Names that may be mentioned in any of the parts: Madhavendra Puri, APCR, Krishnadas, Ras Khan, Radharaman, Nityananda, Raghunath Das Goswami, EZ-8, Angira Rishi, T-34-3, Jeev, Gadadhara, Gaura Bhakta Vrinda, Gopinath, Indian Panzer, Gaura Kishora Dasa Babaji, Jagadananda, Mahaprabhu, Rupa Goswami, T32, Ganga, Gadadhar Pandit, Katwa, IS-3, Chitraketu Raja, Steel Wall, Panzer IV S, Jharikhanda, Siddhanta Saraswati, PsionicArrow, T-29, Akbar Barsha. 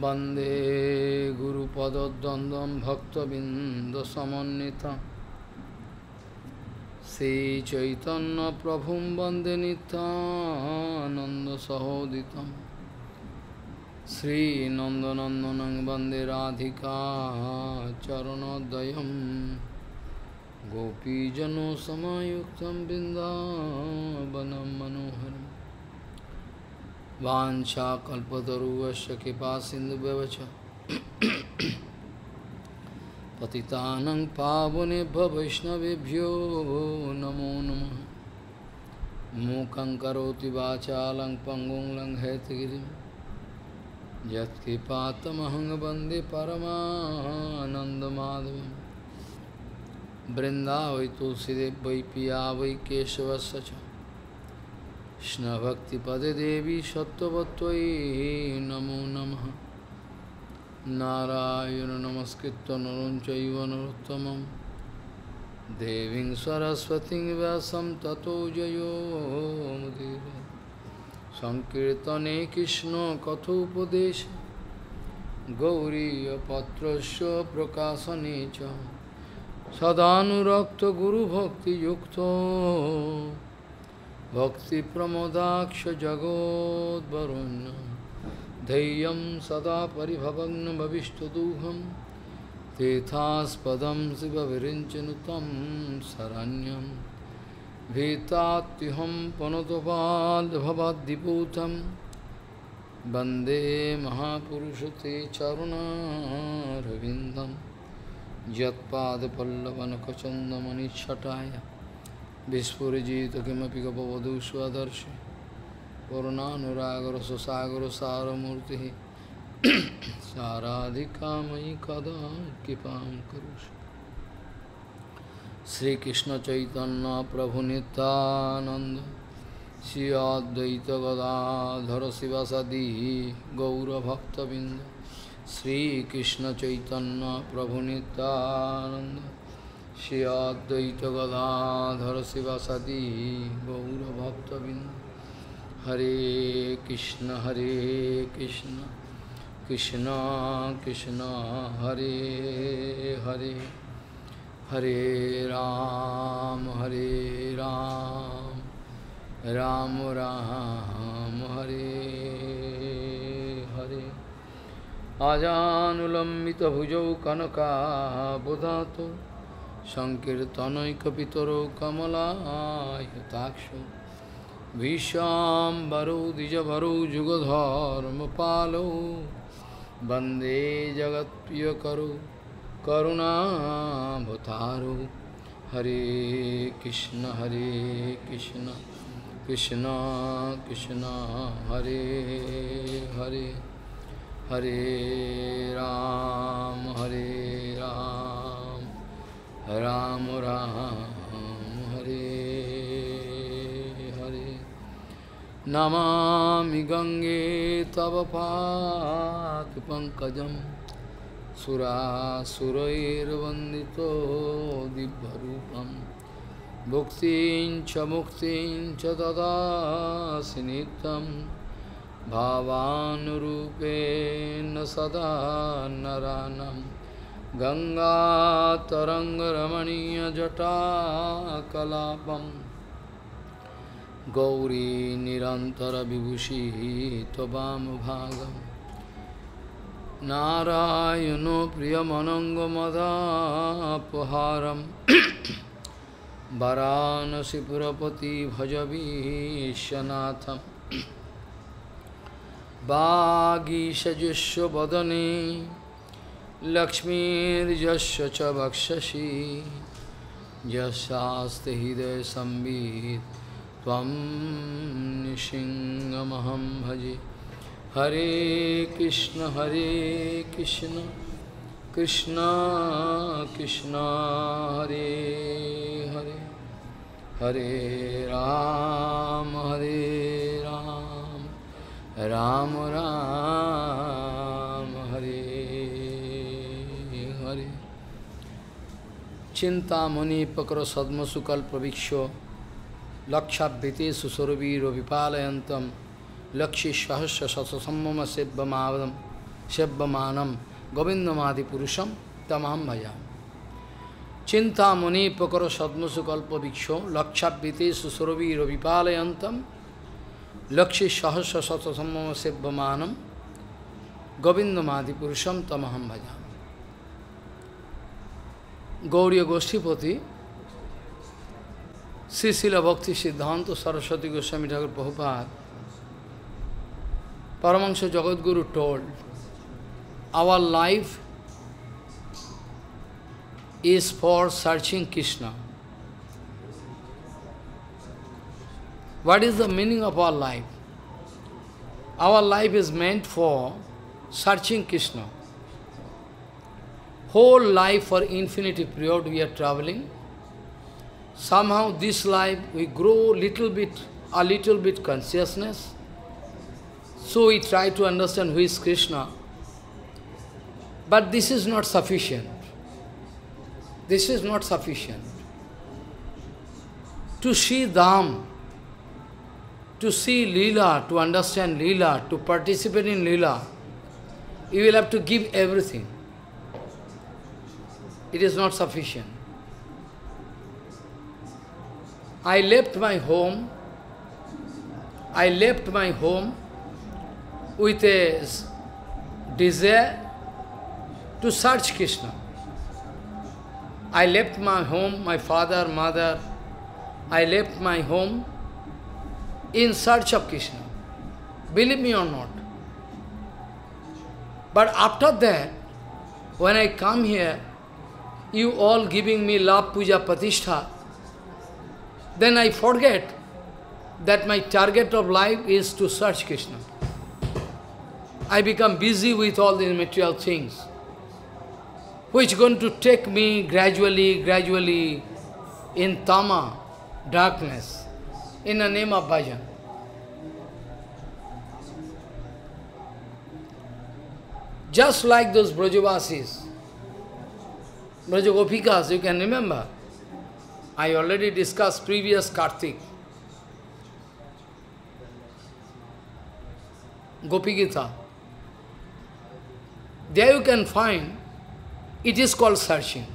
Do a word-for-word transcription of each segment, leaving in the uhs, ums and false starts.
Bande Guru Padadandam Bhakta Binda Samannita Sri Chaitanya Prabhum Bande Nitananda Sahoditam Sri Nandanandanang Bande Radhika Charanodayam Gopijano Samayuktam Bindavanam Manoharam Vancha kalpataru vasya kipa sindhu bevacha Patitanang pavunebha vaishnavibhyo namo namah Mukhaṁ karoti vachalang pangung lang hetagirim Yat kipatamahang bande paramananda madhavam Vrindavai tulsidev vai piya vai keshavasya Krishna Bhakti Pade Devi Sattvatvai Namo Namaha Narayana Namaskritta Naram Chaiva Narottamam Devim Saraswati Vyasam Tato Jayo Mudira Sankirtane Krishna Kathopadesha Gauriya Patrasya Prakasanecha Sadhanurakta Guru Bhakti Yukta Bhakti Pramodaksha Jagod Varuna Deyam Sada Paribhavagna Bhavishtaduham Tethas Padam Siva Virinchanutam Saranyam Vetatiham Panatopal Bhavadiputam Bande Mahapurushate Charuna Ravindam Jatpad Pallavanakachandamani Chataya Vishpurijita Kimapika Pavadu Swadarshi Purunanuragara Sosagara Saramurti Saradhikamai Kada Kipam Karush Sri Krishna Chaitanya Prabhu Nitananda Sri Advaita Gadadhara Sivasadi Gaura Bhakta Vrinda Sri Krishna Chaitanya Prabhu Nitananda Shri Advaita Gadadhara Sivasadi Gaura Bhakta Vrinda Hare Krishna Hare Krishna Krishna Krishna Hare Hare Hare Ram Hare Ram Ram Ram Hare Hare Ajanulambita bhujau kanaka bodhato Sankirtanai kapitaro kamalaya taksho Vishambaro dijabaro jugadharma palo Bande jagat priyakaro karuna bhataro Hare Krishna Hare Krishna Krishna Krishna Hare Hare Hare Ram Hare Ram Ram Ram Hare Hare Namami Gange Tava Pak Pankajam Sura Surair Vandito Dibharupam Bhuktin Chamuktin Chadada Sinitam Bhavanurupen Sada Naranam Ganga Taranga Ramaniya Jata Kalapam Gauri Nirantara Vibhushi Tobam Bhagam Narayano Priyamananga Madhapaharam Varanasi Purapati Bhajavishanatham Bhagi Sajusho Badani Lakshmir Jasya Cha Bhakshashi Jasyasthi Hidaya Sambhid Tvam Nishingamaham Bhaji Hare Krishna Hare Krishna Krishna Krishna Hare Hare Hare Ram Hare Ram Ram Ram Hare Chintamani pakara sadma sukal praviksho lakshabhite susuravi rovipalayantam lakshi sahasya sasasammama sevvamavadam Shebbamanam Govindamadi Purusham Tamam Bhajam. Chinta Muni Pakara Sadmasukalpa Viksho Lakshabhite Susuravi Ravipalayantam Lakshi Sahasra Satasamam Shebbamanam Govindamadi Purusham Tamam Bhajam. Gauriya Goshtipati Sri Srila Bhakti Siddhanta Saraswati Goswami Thakur Prabhupada, Paramahansa Jagadguru told, our life is for searching Krishna. What is the meaning of our life? Our life is meant for searching Krishna. Whole life for infinity period we are traveling. Somehow this life we grow little bit, a little bit consciousness. So we try to understand who is Krishna. But this is not sufficient. This is not sufficient. To see Dham, to see Leela, to understand Leela, to participate in Leela, you will have to give everything. It is not sufficient. I left my home, I left my home with a desire to search Krishna. I left my home, my father, mother, I left my home in search of Krishna, believe me or not. But after that, when I come here, you all giving me love, puja, patishtha, then I forget that my target of life is to search Krishna. I become busy with all these material things, which is going to take me gradually, gradually in tama, darkness, in the name of bhajan. Just like those Vrajavasis, Vrajavapikas, you can remember. I already discussed previous Kartik. Gopi Gita. There you can find, it is called searching.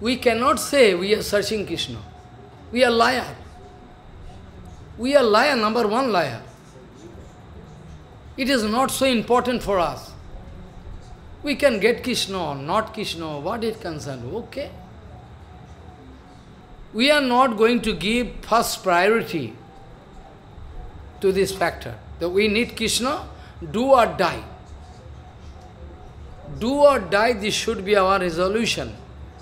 We cannot say we are searching Krishna. We are liar. We are liar, number one liar. It is not so important for us. We can get Krishna or not Krishna, what it concerns, okay. We are not going to give first priority to this factor. That we need Krishna, do or die. Do or die, this should be our resolution.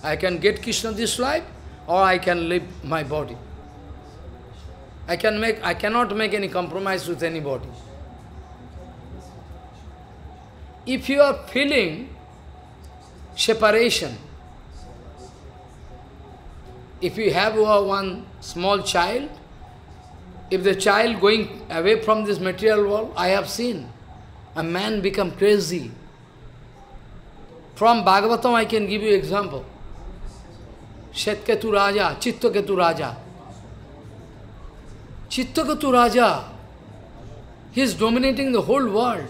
I can get Krishna this life, or I can leave my body. I can make, I cannot make any compromise with anybody. If you are feeling separation, if you have one small child, if the child going away from this material world, I have seen a man become crazy. From Bhagavatam, I can give you example. Chitraketu Raja, Chitraketu Raja. Chitraketu Raja, he is dominating the whole world.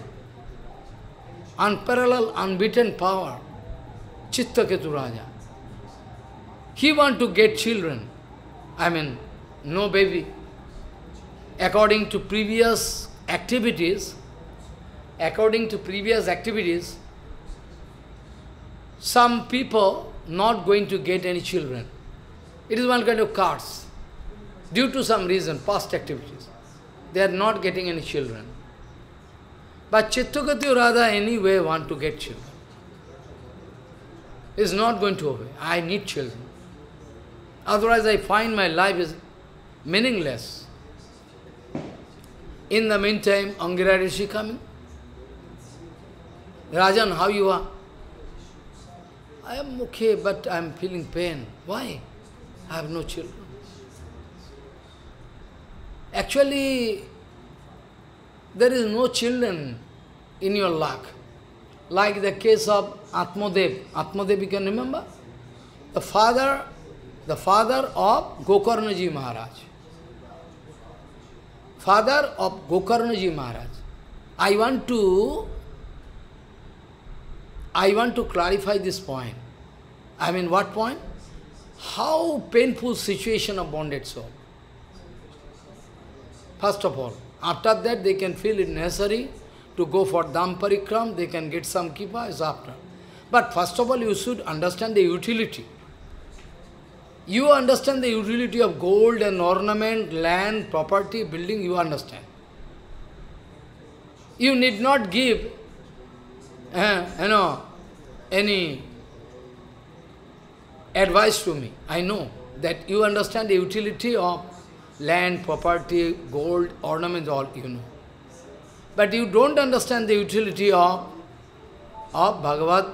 Unparalleled, unbeaten power. Chitraketu Raja. He wants to get children, I mean, no baby. According to previous activities, according to previous activities, some people not going to get any children. It is one kind of curse. Due to some reason, past activities, they are not getting any children. But Chitraketu Raja anyway want to get children. He is not going to obey. I need children. Otherwise, I find my life is meaningless. In the meantime, Angira Rishi coming. Rajan, how you are? I am okay, but I am feeling pain. Why? I have no children. Actually, there is no children in your luck. Like the case of Atmadev. Atmadev, you can remember? The father The father of Gokarnaji Maharaj. Father of Gokarnaji Maharaj. I want to I want to clarify this point. I mean, what point? How painful situation of bonded soul. First of all, after that they can feel it necessary to go for Dham Parikram, they can get some kippa is after. But first of all, you should understand the utility. You understand the utility of gold and ornament, land, property, building, you understand. You need not give uh, you know, any advice to me. I know that you understand the utility of land, property, gold, ornaments, all you know. But you don't understand the utility of, of Bhagavad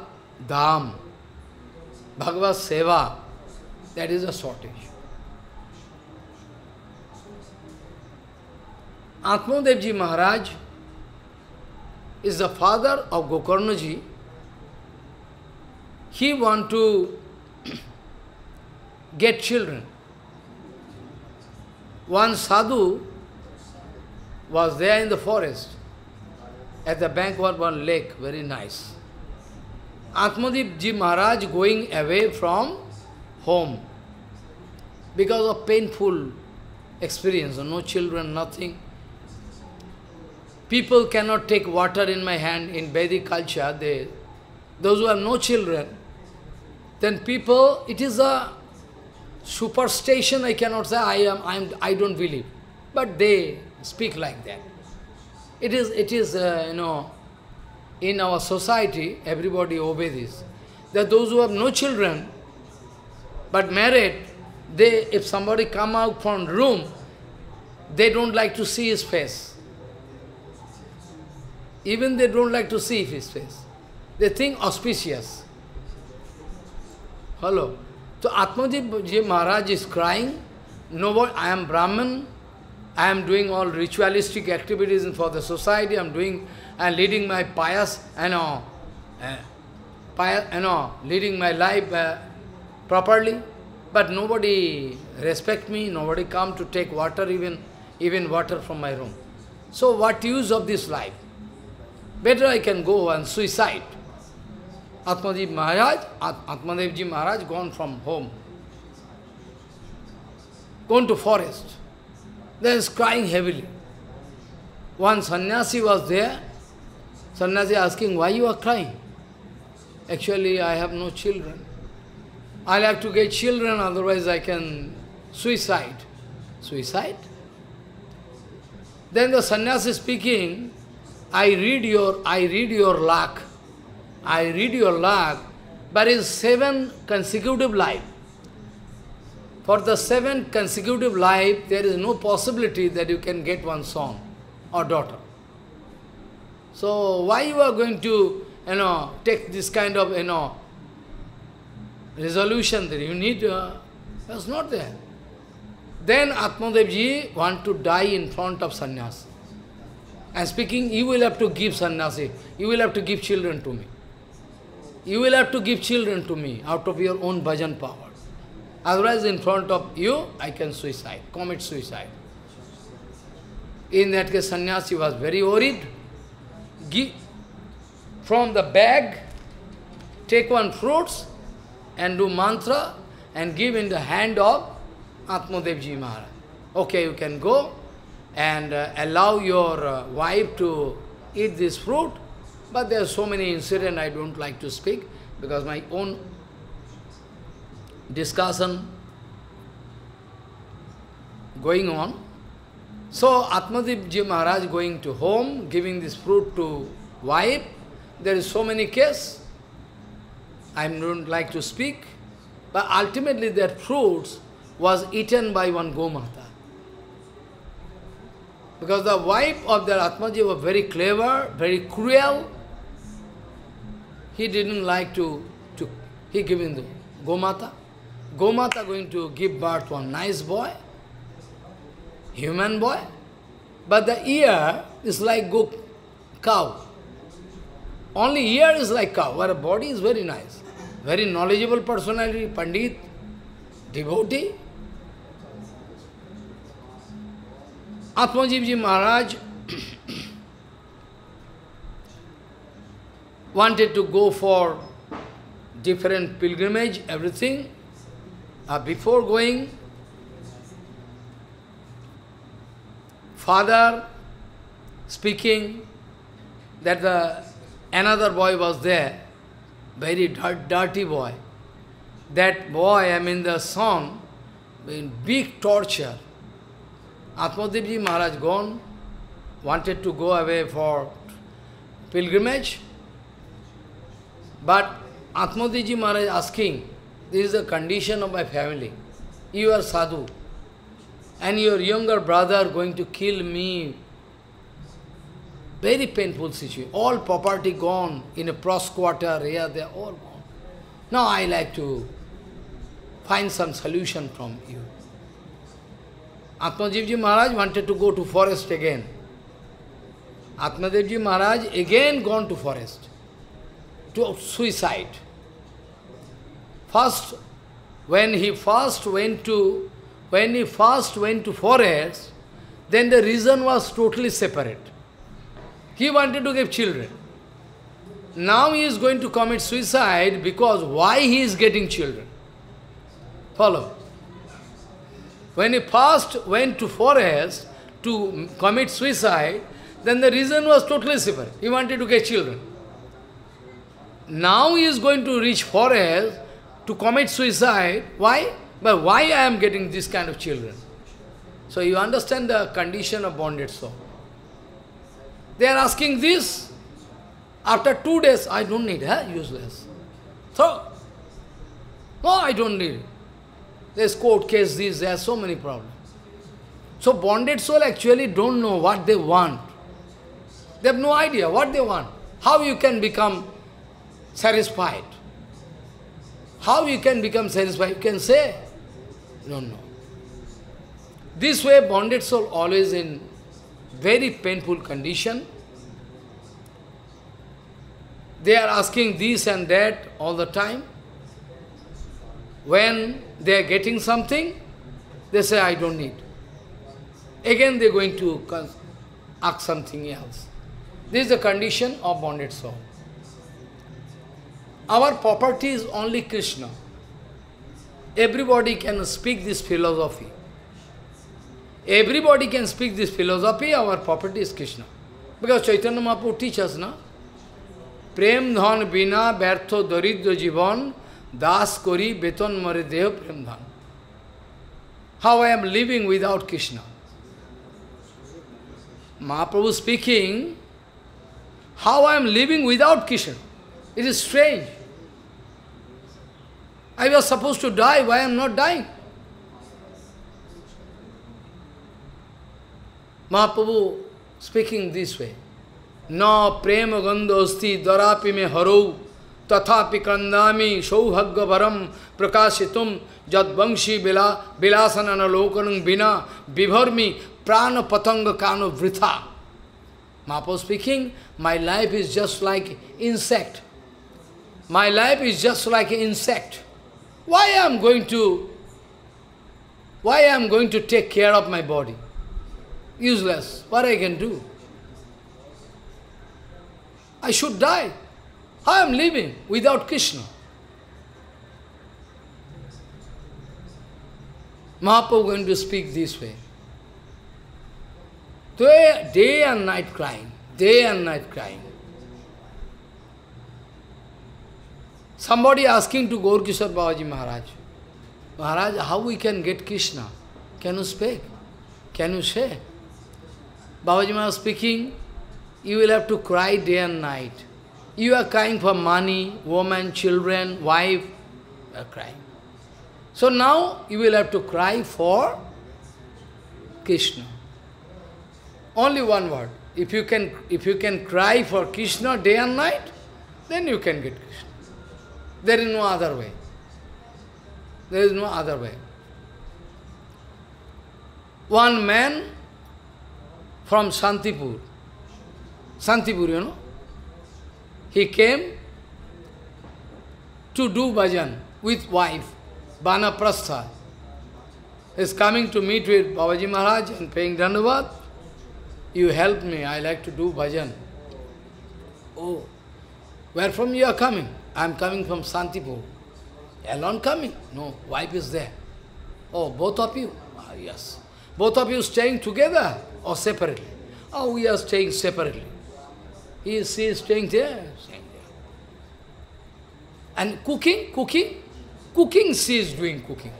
Dham, Bhagavad Seva. That is a shortage. Atmadevji Maharaj is the father of Gokarnaji. He wants to get children. One sadhu was there in the forest, at the bank of one lake, very nice. Atmadevji Maharaj going away from home because of painful experience, no children, nothing. People cannot take water in my hand. In Vedic culture, they, those who have no children, then people, it is a superstition. I cannot say I am, I am, I don't believe, but they speak like that. It is, it is, uh, you know, in our society, everybody obeys this. That those who have no children, but married, they, if somebody come out from room, they don't like to see his face. Even they don't like to see his face. They think auspicious. Hello. So Atmadevji Maharaj is crying, nobody, I am Brahman, I am doing all ritualistic activities for the society, I am doing, I am leading my pious, you know, uh, pious, you know, leading my life uh, properly, but nobody respect me, nobody come to take water, even, even water from my room. So what use of this life? Better I can go and suicide. Atmadevji Maharaj, At Atmadevji Maharaj gone from home, gone to forest, then is crying heavily. One sannyasi was there, sannyasi asking, why you are crying? Actually, I have no children. I'll have to get children, otherwise I can suicide. Suicide? Then the sannyasi speaking, I read your, I read your luck, I read your luck, but in seven consecutive life, for the seven consecutive life, there is no possibility that you can get one son or daughter. So why you are going to, you know, take this kind of, you know, resolution that you need? Uh, that's not there. Then Atmadevji want to die in front of sannyasi. And speaking, you will have to give sannyasi, you will have to give children to me. You will have to give children to me out of your own bhajan power. Otherwise, in front of you, I can suicide, commit suicide. In that case, sannyasi was very worried. Give from the bag, take one fruits and do mantra and give in the hand of Atmadevji Maharaj. Okay, you can go and uh, allow your uh, wife to eat this fruit. But there are so many incidents I don't like to speak because my own discussion going on. So Atmadevji Maharaj going to home, giving this fruit to wife. There is so many cases I don't like to speak. But ultimately that fruit was eaten by one Gomata. Because the wife of their Atmaji was very clever, very cruel. He didn't like to, to he giving the Gomata. Gomata going to give birth to a nice boy, human boy. But the ear is like go cow. Only ear is like cow, where the body is very nice. Very knowledgeable personality, Pandit, devotee. Atmadevji Maharaj wanted to go for different pilgrimage, everything. Uh, before going, father speaking that the another boy was there, very dirt, dirty boy. That boy, I mean the son, in big torture. Atmadev Maharaj gone, wanted to go away for pilgrimage. But Atmadev Maharaj asking, this is the condition of my family. You are sadhu, and your younger brother going to kill me. Very painful situation. All property gone in a pros quarter, here, they are all gone. Now I like to find some solution from you. Atmadevji Maharaj wanted to go to forest again. Atmadevji Maharaj again gone to forest, to suicide. First, when he first went to, when he first went to forest, then the reason was totally separate. He wanted to give children. Now he is going to commit suicide because why he is getting children? Follow. When he first went to forest to commit suicide, then the reason was totally separate. He wanted to get children. Now he is going to reach forest to commit suicide. Why? But why I am getting this kind of children? So you understand the condition of bonded soul. They are asking this. After two days, I don't need, huh? Useless. So, no, I don't need. There is court case, this, there are so many problems. So bonded soul actually don't know what they want. They have no idea what they want. How you can become satisfied? How you can become satisfied? You can say, no, no. This way bonded soul always in very painful condition. They are asking this and that all the time. When they are getting something, they say, I don't need. Again, they are going to ask something else. This is the condition of bonded soul. Our property is only Krishna. Everybody can speak this philosophy. Everybody can speak this philosophy, our property is Krishna. Because Chaitanya Mahaprabhu teaches, na? Prem dhan bina bertho daridra jivan das kori beton mare deho prem dhan. How I am living without Krishna. Mahaprabhu speaking, how I am living without Krishna. It is strange. I was supposed to die, why I am not dying? Mahaprabhu speaking this way. Na prema gandhosti darapi me harou tathapi kandami shauhagya varam prakashitum jadvangshi bila bilasana lokanam bina vibharmi prana patanga kano vritha. Mahaprabhu speaking, my life is just like insect. My life is just like an insect. Why I am going to, why I am going to take care of my body? Useless. What I can do? I should die. I am living without Krishna. Mahaprabhu going to speak this way. Day and night crying. Day and night crying. Somebody asking to Gaura Kishora Babaji Maharaj, Maharaj, how we can get Krishna? Can you speak? Can you say? Babaji Maharaj speaking, you will have to cry day and night. You are crying for money, woman, children, wife, you are crying. So now you will have to cry for Krishna. Only one word. If you can, if you can cry for Krishna day and night, then you can get Krishna. There is no other way. There is no other way. One man from Santipur, Santipur, you know, he came to do bhajan with wife, Banaprastha. He is coming to meet with Babaji Maharaj and paying Dandavat. You help me, I like to do bhajan. Oh, Where from you are coming? I am coming from Santipur. Alone coming? No, wife is there. Oh, both of you? Ah, yes. Both of you staying together or separately? Oh, we are staying separately. He is, she is staying there, staying there. And cooking, cooking, cooking, she is doing cooking.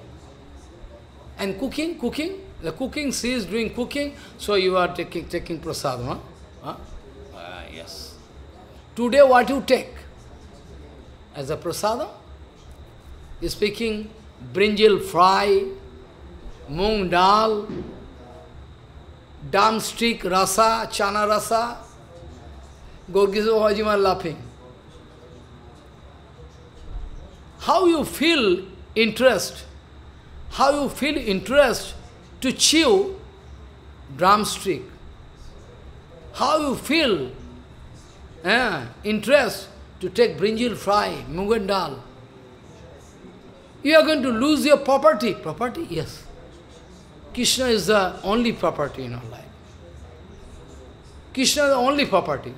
And cooking, cooking, the cooking, she is doing cooking, so you are taking, taking prasadam, huh? Uh, yes. Today what you take as a prasadam? You are speaking brinjal fry, moong dal, drumstick rasa, chana rasa. Gorgizo Hajim are laughing. How you feel interest, how you feel interest to chew drumstick? How you feel eh, interest to take brinjal fry, moong and dal? You are going to lose your property. Property? Yes. Krishna is the only property in our life. Krishna is the only property.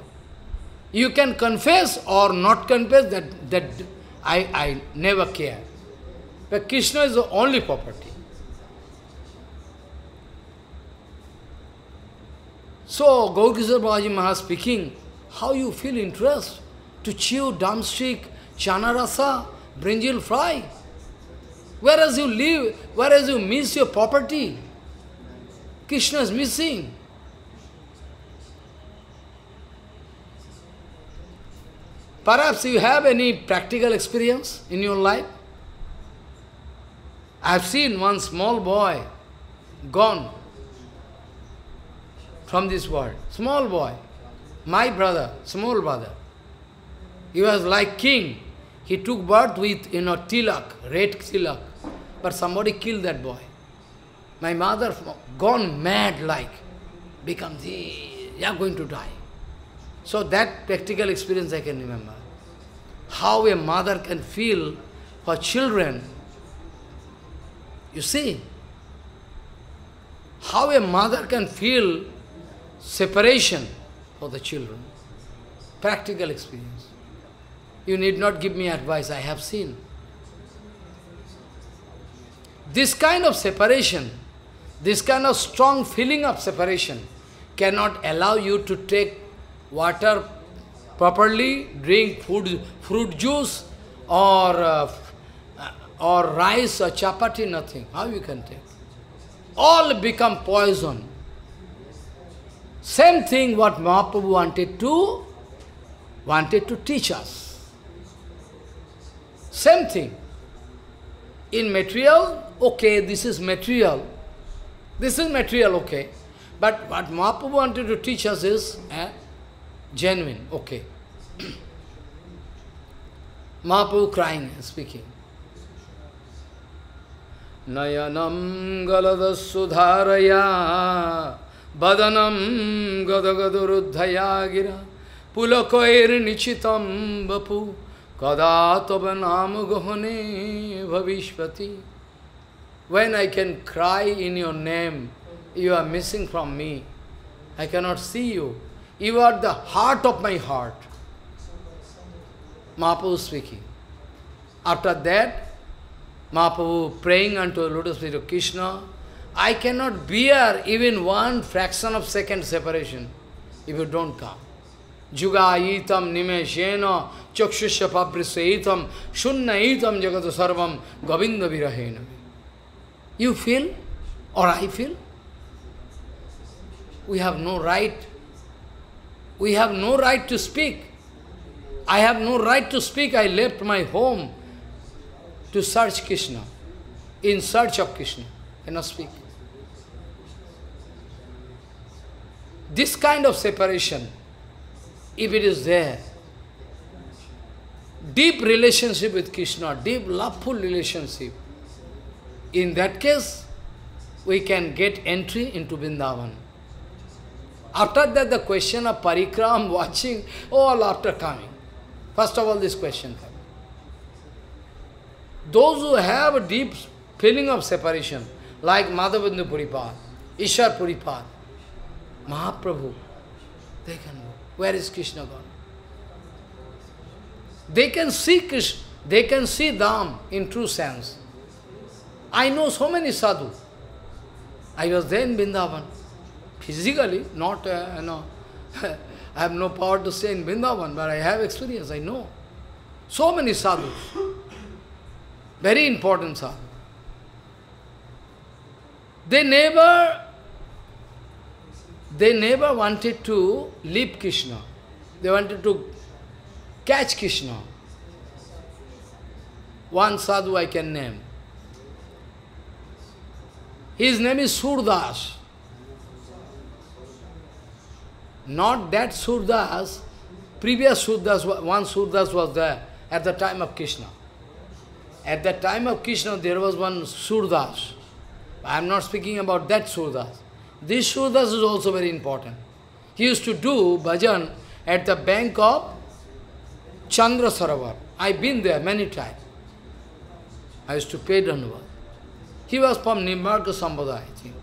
You can confess or not confess, that, that I, I never care. But Krishna is the only property. So, Gaura Kishora Dasa Babaji speaking, how you feel interest to chew drumstick, chana rasa, brinjal fry? Whereas you live, whereas you miss your property, Krishna is missing. Perhaps you have any practical experience in your life. I have seen one small boy gone from this world. Small boy, my brother, small brother. He was like king. He took birth with, you know, tilak, red tilak. But somebody killed that boy. My mother gone mad like, becomes, you are going to die. So that practical experience I can remember. How a mother can feel for children. You see, how a mother can feel separation for the children. Practical experience. You need not give me advice, I have seen. This kind of separation, this kind of strong feeling of separation cannot allow you to take water properly, drink food, fruit juice, or, uh, or rice or chapati, nothing. How you can take? All become poison. Same thing what Mahaprabhu wanted to, wanted to teach us. Same thing. In material, okay, this is material. This is material, okay. But what Mahaprabhu wanted to teach us is eh, genuine, okay. Mahaprabhu crying and speaking. Nayanam galadasudharaya badanam gadagaduruddhayagira pulakoir nichitam bapu Kadātabhanāma gohane bhavishvati. When I can cry in your name, you are missing from me. I cannot see you. You are the heart of my heart. Mahaprabhu speaking. After that, Mahaprabhu praying unto the lotus feet of Krishna, I cannot bear even one fraction of second separation if you don't come. Jugayitam nimeshena chakshusya pabrisayitam shunnayitam jagata sarvam govinda virahena. You feel or I feel? We have no right. We have no right to speak. I have no right to speak. I left my home to search Krishna. In search of Krishna. I cannot speak. This kind of separation, if it is there, deep relationship with Krishna, deep loveful relationship, in that case, we can get entry into Vrindavan. After that, the question of parikram, watching, all after coming. First of all, this question comes. Those who have a deep feeling of separation, like Madhavendra Puri, Ishar Puri, Mahaprabhu, they can. Where is Krishna gone? They can see Krishna, they can see Dham in true sense. I know so many sadhu. I was there in Vrindavan. Physically, not, uh, you know, I have no power to say in Vrindavan, but I have experience, I know. So many sadhus. Very important sadhu. They never, they never wanted to leave Krishna. They wanted to catch Krishna. One sadhu I can name. His name is Surdas. Not that Surdas, previous Surdas, one Surdas was there at the time of Krishna. At the time of Krishna, there was one Surdas. I am not speaking about that Surdas. This Surdas is also very important. He used to do bhajan at the bank of Chandra Saravar. I've been there many times. I used to pay Dhanavad. He was from Nimbarka Sambhada, I think.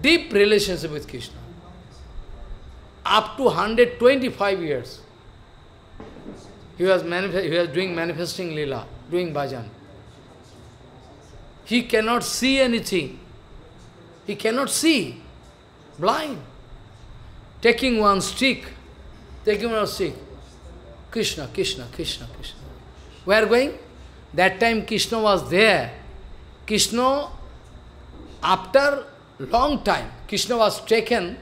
Deep relationship with Krishna. Up to one hundred twenty-five years. He was, he was doing manifesting lila, doing bhajan. He cannot see anything. He cannot see. Blind. Taking one stick. Taking one stick. Krishna, Krishna, Krishna, Krishna. We are going? That time Krishna was there. Krishna, after long time, Krishna was taken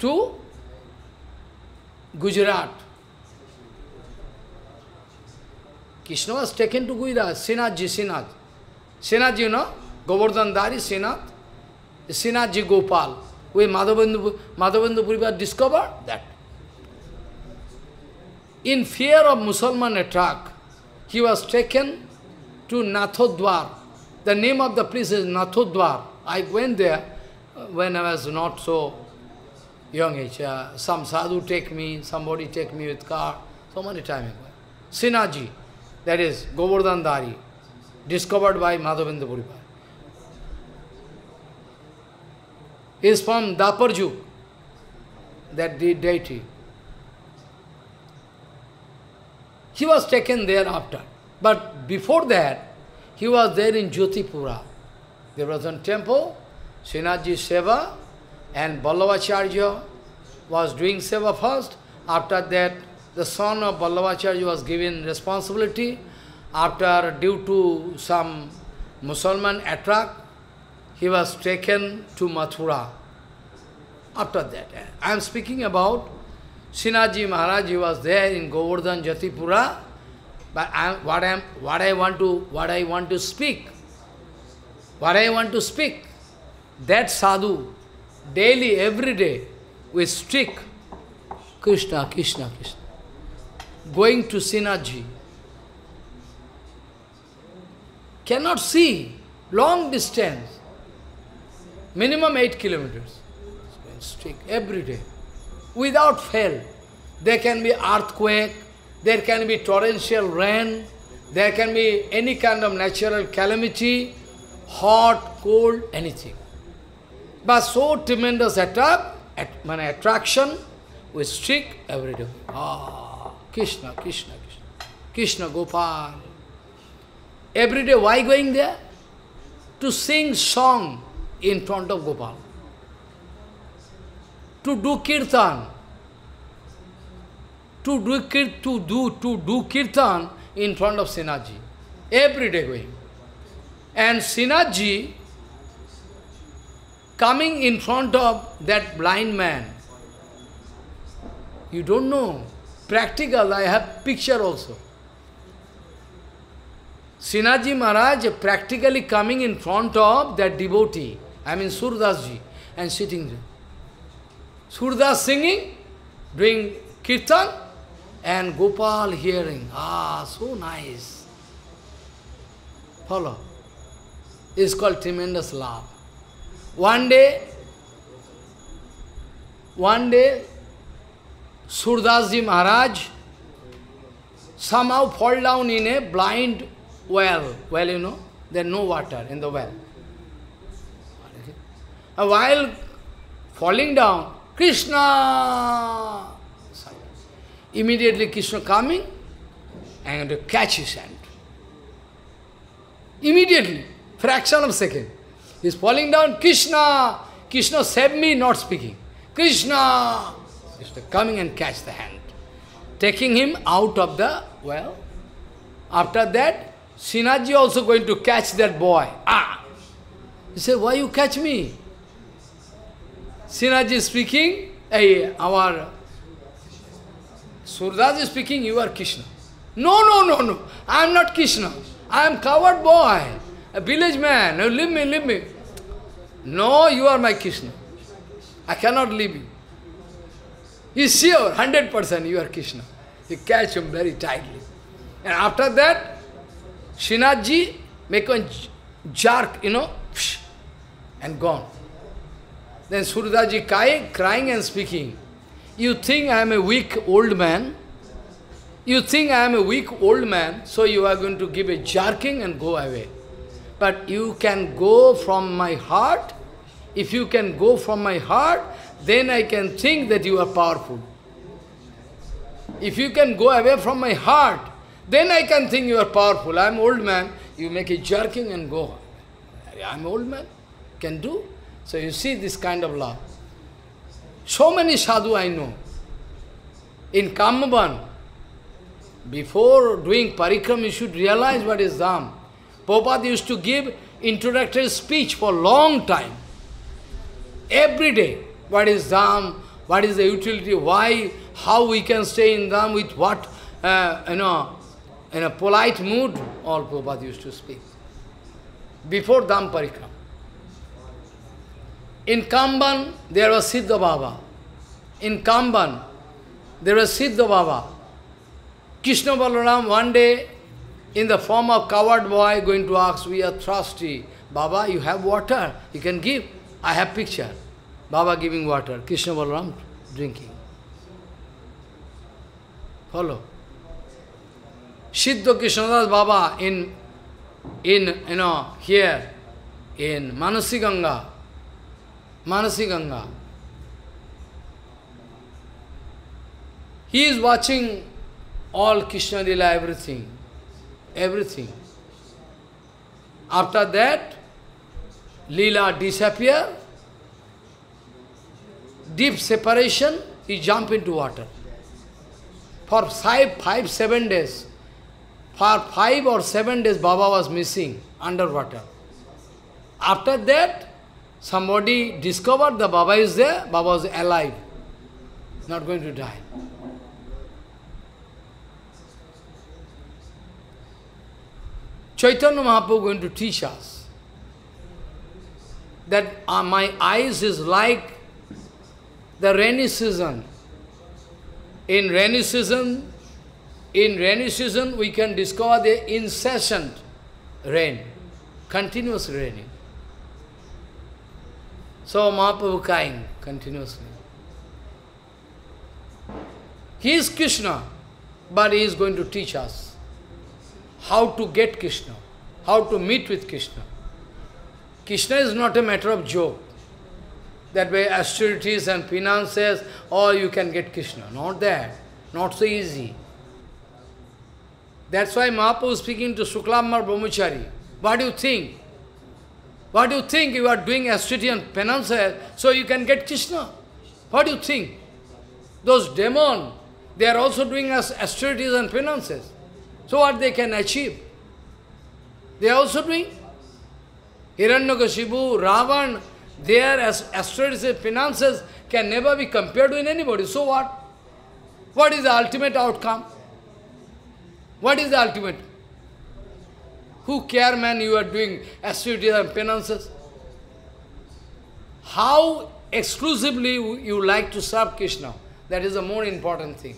to Gujarat. Krishna was taken to Gujarat, Sinathji, Sinath. Sinathji, you know, Govardhan Dari, Sinath, Sinathji Gopal. We Madhavendra Puri was discovered that. In fear of Muslim attack, he was taken to Nathodwar. The name of the place is Nathodwar. I went there when I was not so young age. Uh, some sadhu take me, somebody take me with car, so many times ago. Sinaji, that is Govardhan Dari, discovered by Madhavendra Puri. He is from Daparju, that de deity. He was taken thereafter. But before that, he was there in Jyotipura. There was a temple, Srinathji Seva, and Ballavacharya was doing Seva first. After that, the son of Ballavacharya was given responsibility. After, due to some Muslim attack, he was taken to Mathura. After that, I am speaking about Srinathji Maharaj. He was there in Govardhan Jyotipura. But I, what, I, what, I want to, what I want to speak, what I want to speak, that sadhu, daily, every day, with stick, Krishna, Krishna, Krishna, going to Srinathji. Cannot see, long distance, minimum eight kilometers, stick, every day, without fail. There can be earthquake, there can be torrential rain, there can be any kind of natural calamity, hot, cold, anything. But so tremendous attack, at, man, attraction with stick every day. Ah, Krishna, Krishna, Krishna, Krishna Gopal. Every day, why going there? To sing song in front of Gopal. To do kirtan. To do, to, do, to do kirtan in front of Srinathji. Every day going. And Srinathji coming in front of that blind man. You don't know. Practical, I have picture also. Srinathji Maharaj practically coming in front of that devotee. I mean Surdasji. And sitting there. Surdas singing, doing kirtan, and Gopal hearing. Ah, so nice. Follow. It's called tremendous love. One day, one day, Surdasji Maharaj somehow fall down in a blind well. Well, you know, there's no water in the well. And while falling down, Krishna! Immediately Krishna coming, I am going to catch his hand. Immediately, fraction of a second. He is falling down, Krishna, Krishna save me, not speaking. Krishna, Krishna coming and catch the hand. Taking him out of the well. After that, Sinaji also going to catch that boy. Ah! He said, why you catch me? Sinaji speaking, hey, our Surdaji speaking, you are Krishna. No, no, no, no, I am not Krishna. I am coward boy, a village man. No, leave me, leave me. No, you are my Krishna. I cannot leave you. He is sure, one hundred percent you are Krishna. You catch him very tightly. And after that, Sinaji make a jerk, you know, and gone. Then Surdaji crying, crying and speaking. You think I am a weak old man? You think I am a weak old man, so you are going to give a jerking and go away. But you can go from my heart. If you can go from my heart, then I can think that you are powerful. If you can go away from my heart, then I can think you are powerful. I am old man. You make a jerking and go. I am old man. Can do. So you see this kind of love. So many sadhu I know. In Kamban, before doing parikram, you should realize what is Dham. Prabhupada used to give introductory speech for a long time. Every day, what is Dham, what is the utility, why, how we can stay in Dham, with what, uh, you know, in a polite mood, all Prabhupada used to speak. Before Dham parikram. In Kamban, there was Siddha Baba. In Kamban, there was Siddha Baba. Krishna Balaram one day, in the form of coward boy, going to ask, we are thirsty. Baba, you have water, you can give. I have picture. Baba giving water, Krishna Balaram drinking. Follow. Siddha Krishnadas Baba in, in, you know, here, in Manasiganga, Manasiganga. He is watching all Krishna Lila, everything, everything. After that, Lila disappear, deep separation, he jump into water. For five, five, seven days, for five or seven days, Baba was missing underwater. After that, somebody discovered the Baba is there, Baba is alive, not going to die. Chaitanya Mahaprabhu going to teach us that uh, my eyes is like the rainy season. In rainy season, in rainy season we can discover the incessant rain, continuous raining. So Mahaprabhu crying continuously. He is Krishna, but he is going to teach us how to get Krishna, how to meet with Krishna. Krishna is not a matter of joke. That way austerities and finances, or you can get Krishna. Not that. Not so easy. That's why Mahaprabhu is speaking to Shuklamar Brahmachari. What do you think? What do you think you are doing austerity and penances so you can get Krishna? What do you think? Those demons, they are also doing austerities and penances. So what they can achieve? They are also doing. Hiranyakashipu, Ravan, their austerities, finances can never be compared with anybody. So what? What is the ultimate outcome? What is the ultimate? Who care, man, you are doing austerities and finances? How exclusively you like to serve Krishna? That is the more important thing.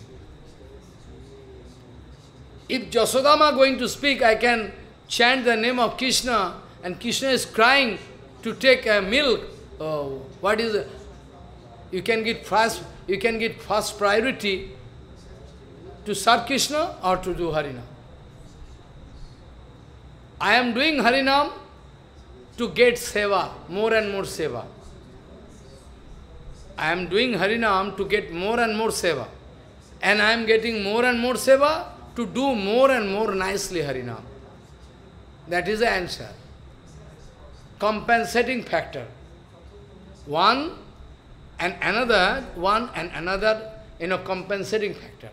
If Jasodama going to speak, I can chant the name of Krishna, and Krishna is crying to take a milk. Oh, what is it? You can get first, you can get first priority to serve Krishna or to do Harinam. I am doing Harinam to get seva, more and more seva. I am doing Harinam to get more and more seva. and I am getting more and more seva to do more and more nicely Harinam. That is the answer. Compensating factor. One and another, one and another, you know, compensating factor.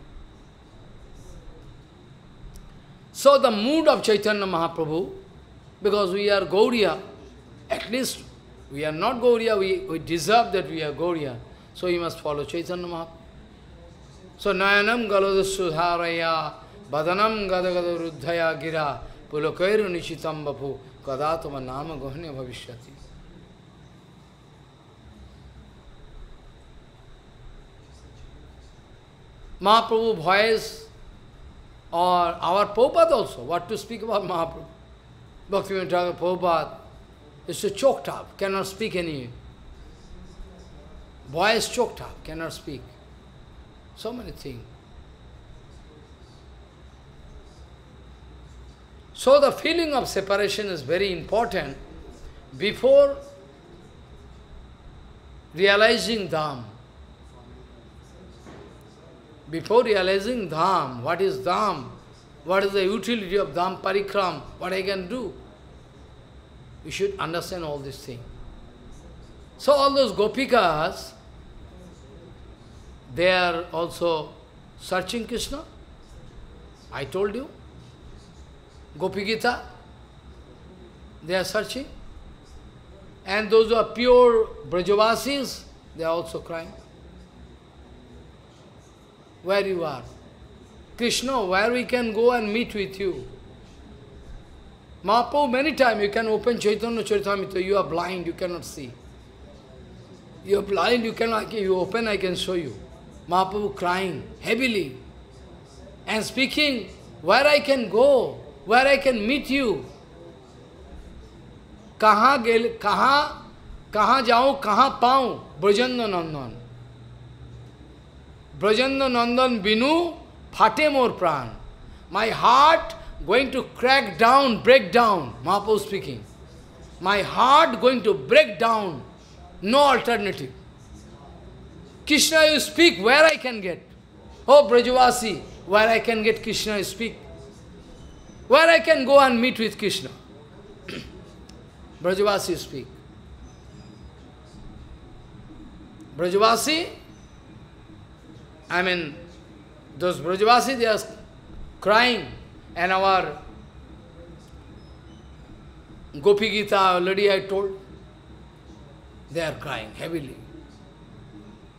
So the mood of Chaitanya Mahaprabhu, because we are Gauriya, at least we are not Gauriya, we, we deserve that we are Gauriya. So you must follow Chaitanya Mahaprabhu. So Nayanam Galadasudharaya, Badanam Gadagadarudhaya Gira, Pulakairu Nishitam Bapu, Kadatama Nama Gohanya Bhavishyati. Mahaprabhu voice, or our Prabhupada also, what to speak about Mahaprabhu. Bhaktivinoda Thakur Prabhupada is so choked up, cannot speak any. Voice choked up, cannot speak. So many things. So the feeling of separation is very important before realizing Dham. Before realizing Dham, what is Dham? What is the utility of Dham Parikram? What I can do? You should understand all these things. So all those Gopikas, they are also searching Krishna. I told you. Gopi Gita, they are searching. And those who are pure Vrajavasis, they are also crying. Where you are. Krishna, where we can go and meet with you. Mahaprabhu, many times you can open Chaitanya Charitamrita, you are blind, you cannot see. You are blind, you cannot, you open, I can show you. Mahaprabhu crying heavily and speaking, where I can go, where I can meet you. Kaha gel, kaha, kaha jao, kaha pao, Brajanda Nandan. Brajanda Nandan Binu, Phate Mor Pran. My heart going to crack down, break down. Mahaprabhu speaking. My heart going to break down. No alternative. Krishna, you speak where I can get. Oh, Brajavasi, where I can get Krishna, you speak. Where I can go and meet with Krishna. Brajavasi, speak. Brajavasi, I mean, those Brajavasi, they are crying. And our Gopi Gita, already I told, they are crying heavily.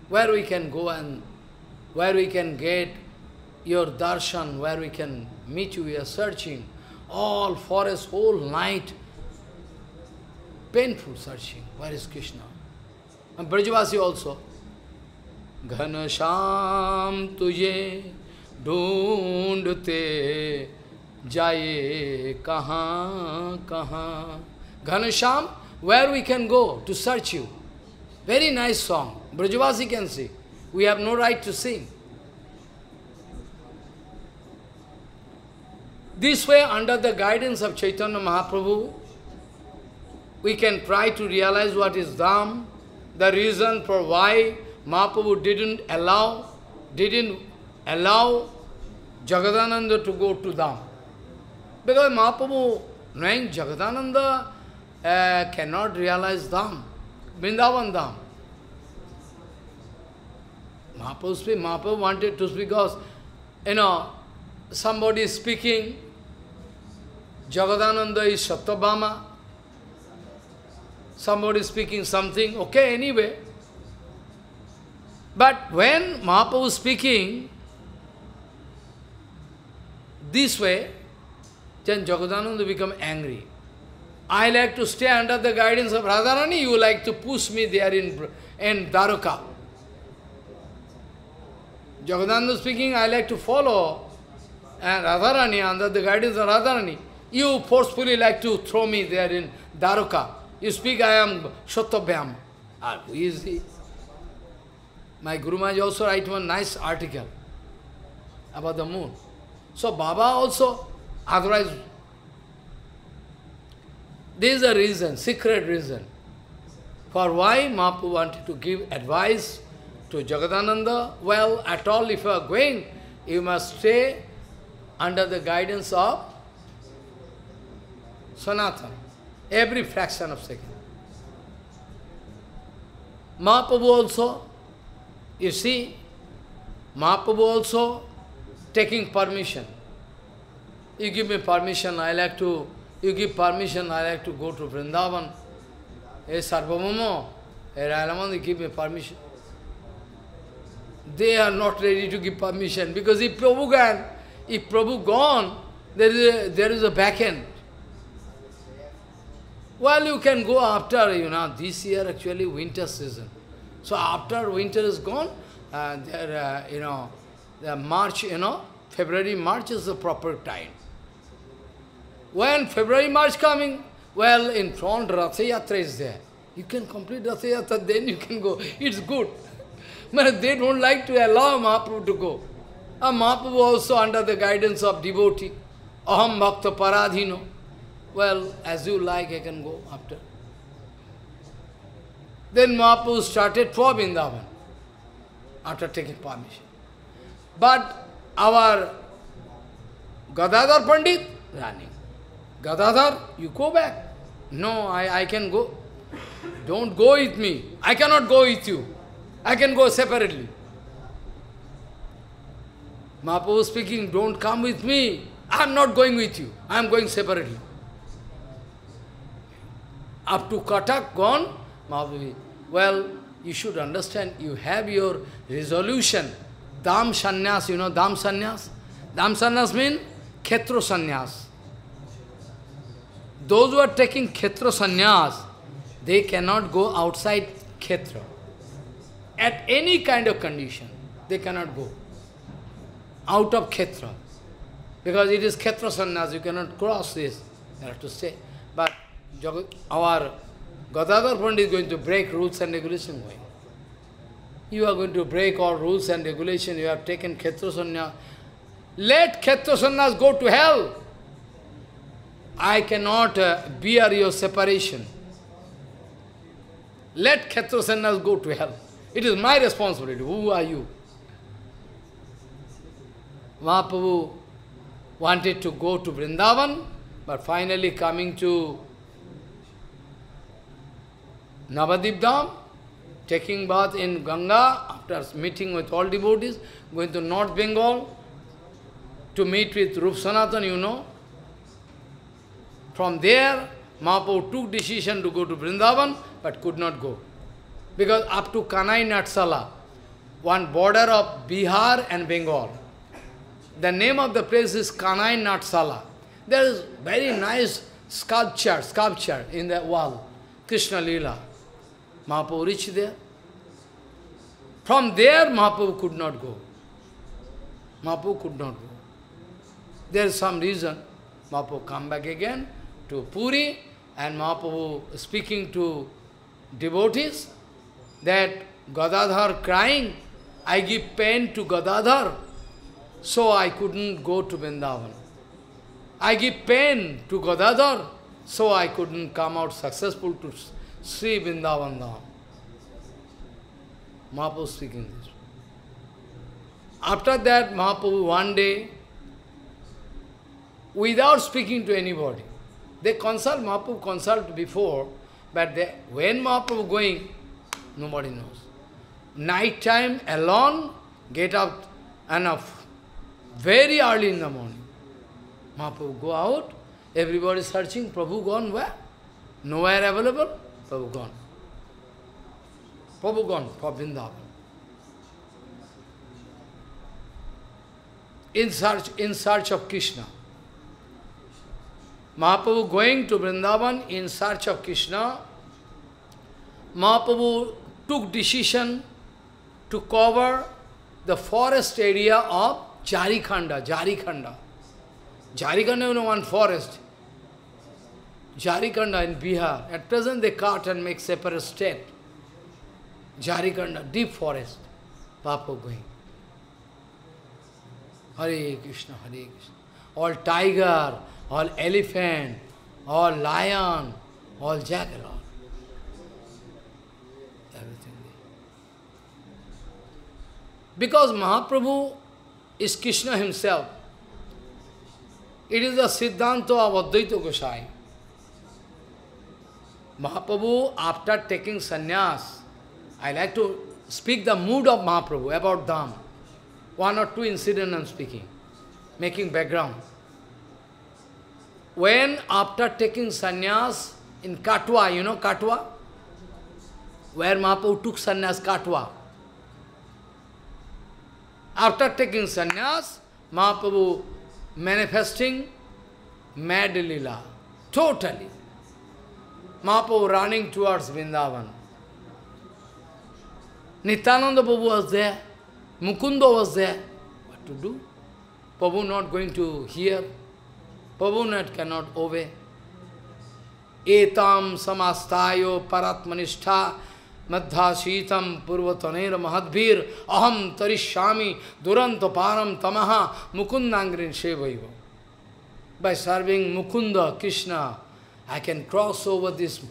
Where we can go and where we can get your darshan, where we can meet you, we are searching. All forest, whole night, painful searching. Where is Krishna? And Brajavasi also. Ghanasham tuje dhoondte jaye kahan kahan. Ghanasham, where we can go to search you. Very nice song. Brajavasi can sing. We have no right to sing. This way, under the guidance of Chaitanya Mahaprabhu, we can try to realize what is Dham, the reason for why Mahaprabhu didn't allow, didn't allow Jagadananda to go to Dham. Because Mahaprabhu, knowing Jagadananda, Uh, cannot realize Dham, Vrindavan Dham. Mahaprabhu speak, Mahaprabhu wanted to speak because, you know, somebody is speaking, Jagadananda is Sattva-bhama, somebody is speaking something, okay, anyway. But when Mahaprabhu is speaking this way, then Jagadananda becomes angry. I like to stay under the guidance of Radharani, you like to push me there in, in Dwaraka. Jagadananda speaking, I like to follow and Radharani, under the guidance of Radharani. You forcefully like to throw me there in Dwaraka. You speak, I am Shattabhyam. Ah, who is he? My Guru Maharaj also write one nice article about the moon. So Baba also, otherwise, there is a reason, secret reason, for why Mahaprabhu wanted to give advice to Jagadananda? Well, at all if you are going, you must stay under the guidance of Sanatana, every fraction of second. Mahaprabhu also, you see, Mahaprabhu also taking permission. You give me permission, I like to, you give permission, I like to go to Vrindavan. Hey Sarvamamo, hey Railamandi, give me permission. They are not ready to give permission, because if Prabhu gone, if Prabhu gone, there is a, there is a back end. Well, you can go after, you know, this year actually winter season. So after winter is gone, uh, there, uh, you know, the March, you know, February, March is the proper time. When February, March coming, well, in front Ratha Yatra is there. You can complete Ratha Yatra, then you can go. It's good. But they don't like to allow Mahaprabhu to go. And Mahaprabhu also under the guidance of devotee. Aham Bhakta Paradhino. Well, as you like, I can go after. Then Mahaprabhu started for Vrindavan after taking permission. But our Gadadhar Pandit running. Gadadhar, you go back. No, I, I can go. Don't go with me. I cannot go with you. I can go separately. Mahaprabhu speaking, don't come with me. I am not going with you. I am going separately. Up to Katak, gone, Mahaprabhu. Well, you should understand, you have your resolution. Dham Sannyas, you know Dham Sannyas? Dham Sannyas means Khetra Sanyas. Those who are taking Khetra Sanyas, they cannot go outside Khetra. At any kind of condition, they cannot go out of Khetra. Because it is Khetra Sanyas, you cannot cross this. You have to stay. But our Gadadhar Pandit is going to break rules and regulations. You are going to break all rules and regulations. You have taken Khetra Sannyas. Let Khetra Sannyas go to hell. I cannot uh, bear your separation. Let Khetra Sannyas go to hell. It is my responsibility. Who are you? Mahaprabhu wanted to go to Vrindavan, but finally coming to Navadip Dham, taking bath in Ganga, after meeting with all devotees, going to North Bengal to meet with Rupa Sanatana, you know. From there, Mahaprabhu took decision to go to Vrindavan, but could not go. Because up to Kanai Natsala, one border of Bihar and Bengal. The name of the place is Kanai Natsala. There is very nice sculpture, sculpture in the wall, Krishna Leela. Mahaprabhu reached there. From there, Mahaprabhu could not go. Mahaprabhu could not go. There is some reason. Mahaprabhu come back again to Puri, and Mahaprabhu speaking to devotees that Gadadhar crying, I give pain to Gadadhar, so I couldn't go to Vrindavan. I give pain to Gadadhar, so I couldn't come out successful to Sri Vrindavan Dham. Mahaprabhu speaking this. After that, Mahaprabhu one day, without speaking to anybody, they consult, Mahaprabhu consult before, but they, when Mahaprabhu going, nobody knows. Night time, alone, get up enough, very early in the morning. Mahaprabhu go out, everybody searching, Prabhu gone where? Nowhere available. Prabhu gone. Prabhu gone for Vrindavan. In search, in search of Krishna. Mahaprabhu going to Vrindavan in search of Krishna. Mahaprabhu took decision to cover the forest area of Jharikhanda. Jharikhanda. Jharikhanda, you know, one forest. Jharikhanda in Bihar. At present they cut and make separate state. Jharikhanda, deep forest. Mahaprabhu going. Hare Krishna, Hare Krishna. All tiger, all elephant, all lion, all jaguar. Everything. Because Mahaprabhu is Krishna himself. It is the Siddhanta of Advaita Gosai. Mahaprabhu, after taking sannyas, I like to speak the mood of Mahaprabhu about Dham. One or two incidents I am speaking, making background. When after taking sannyas in Katwa, you know Katwa? Where Mahaprabhu took sannyas, Katwa. After taking sannyas, Mahaprabhu manifesting mad lila, totally. Mahaprabhu running towards Vrindavan. Nitananda Prabhu was there, Mukunda was there. What to do? Prabhu not going to hear, Prabhu not cannot obey. Etam samastayo paratmanishtha madhasitam purvatanera mahadbir aham tarishami duranto param tamaha mukundangrin sevaiva. By serving Mukunda, Krishna, I can cross over this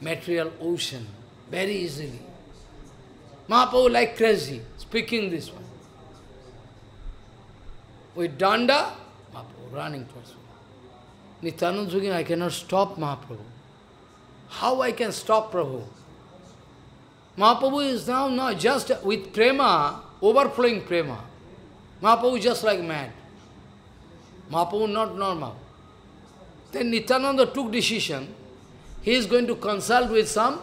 material ocean very easily. Mahaprabhu like crazy, speaking this one. With danda, Mahaprabhu running towards me. Nityananda speaking, I cannot stop Mahaprabhu. How I can stop Prabhu? Mahaprabhu is now, now just with prema, overflowing prema. Mahaprabhu just like mad. Mahaprabhu not normal. Then Nityananda took decision, he is going to consult with some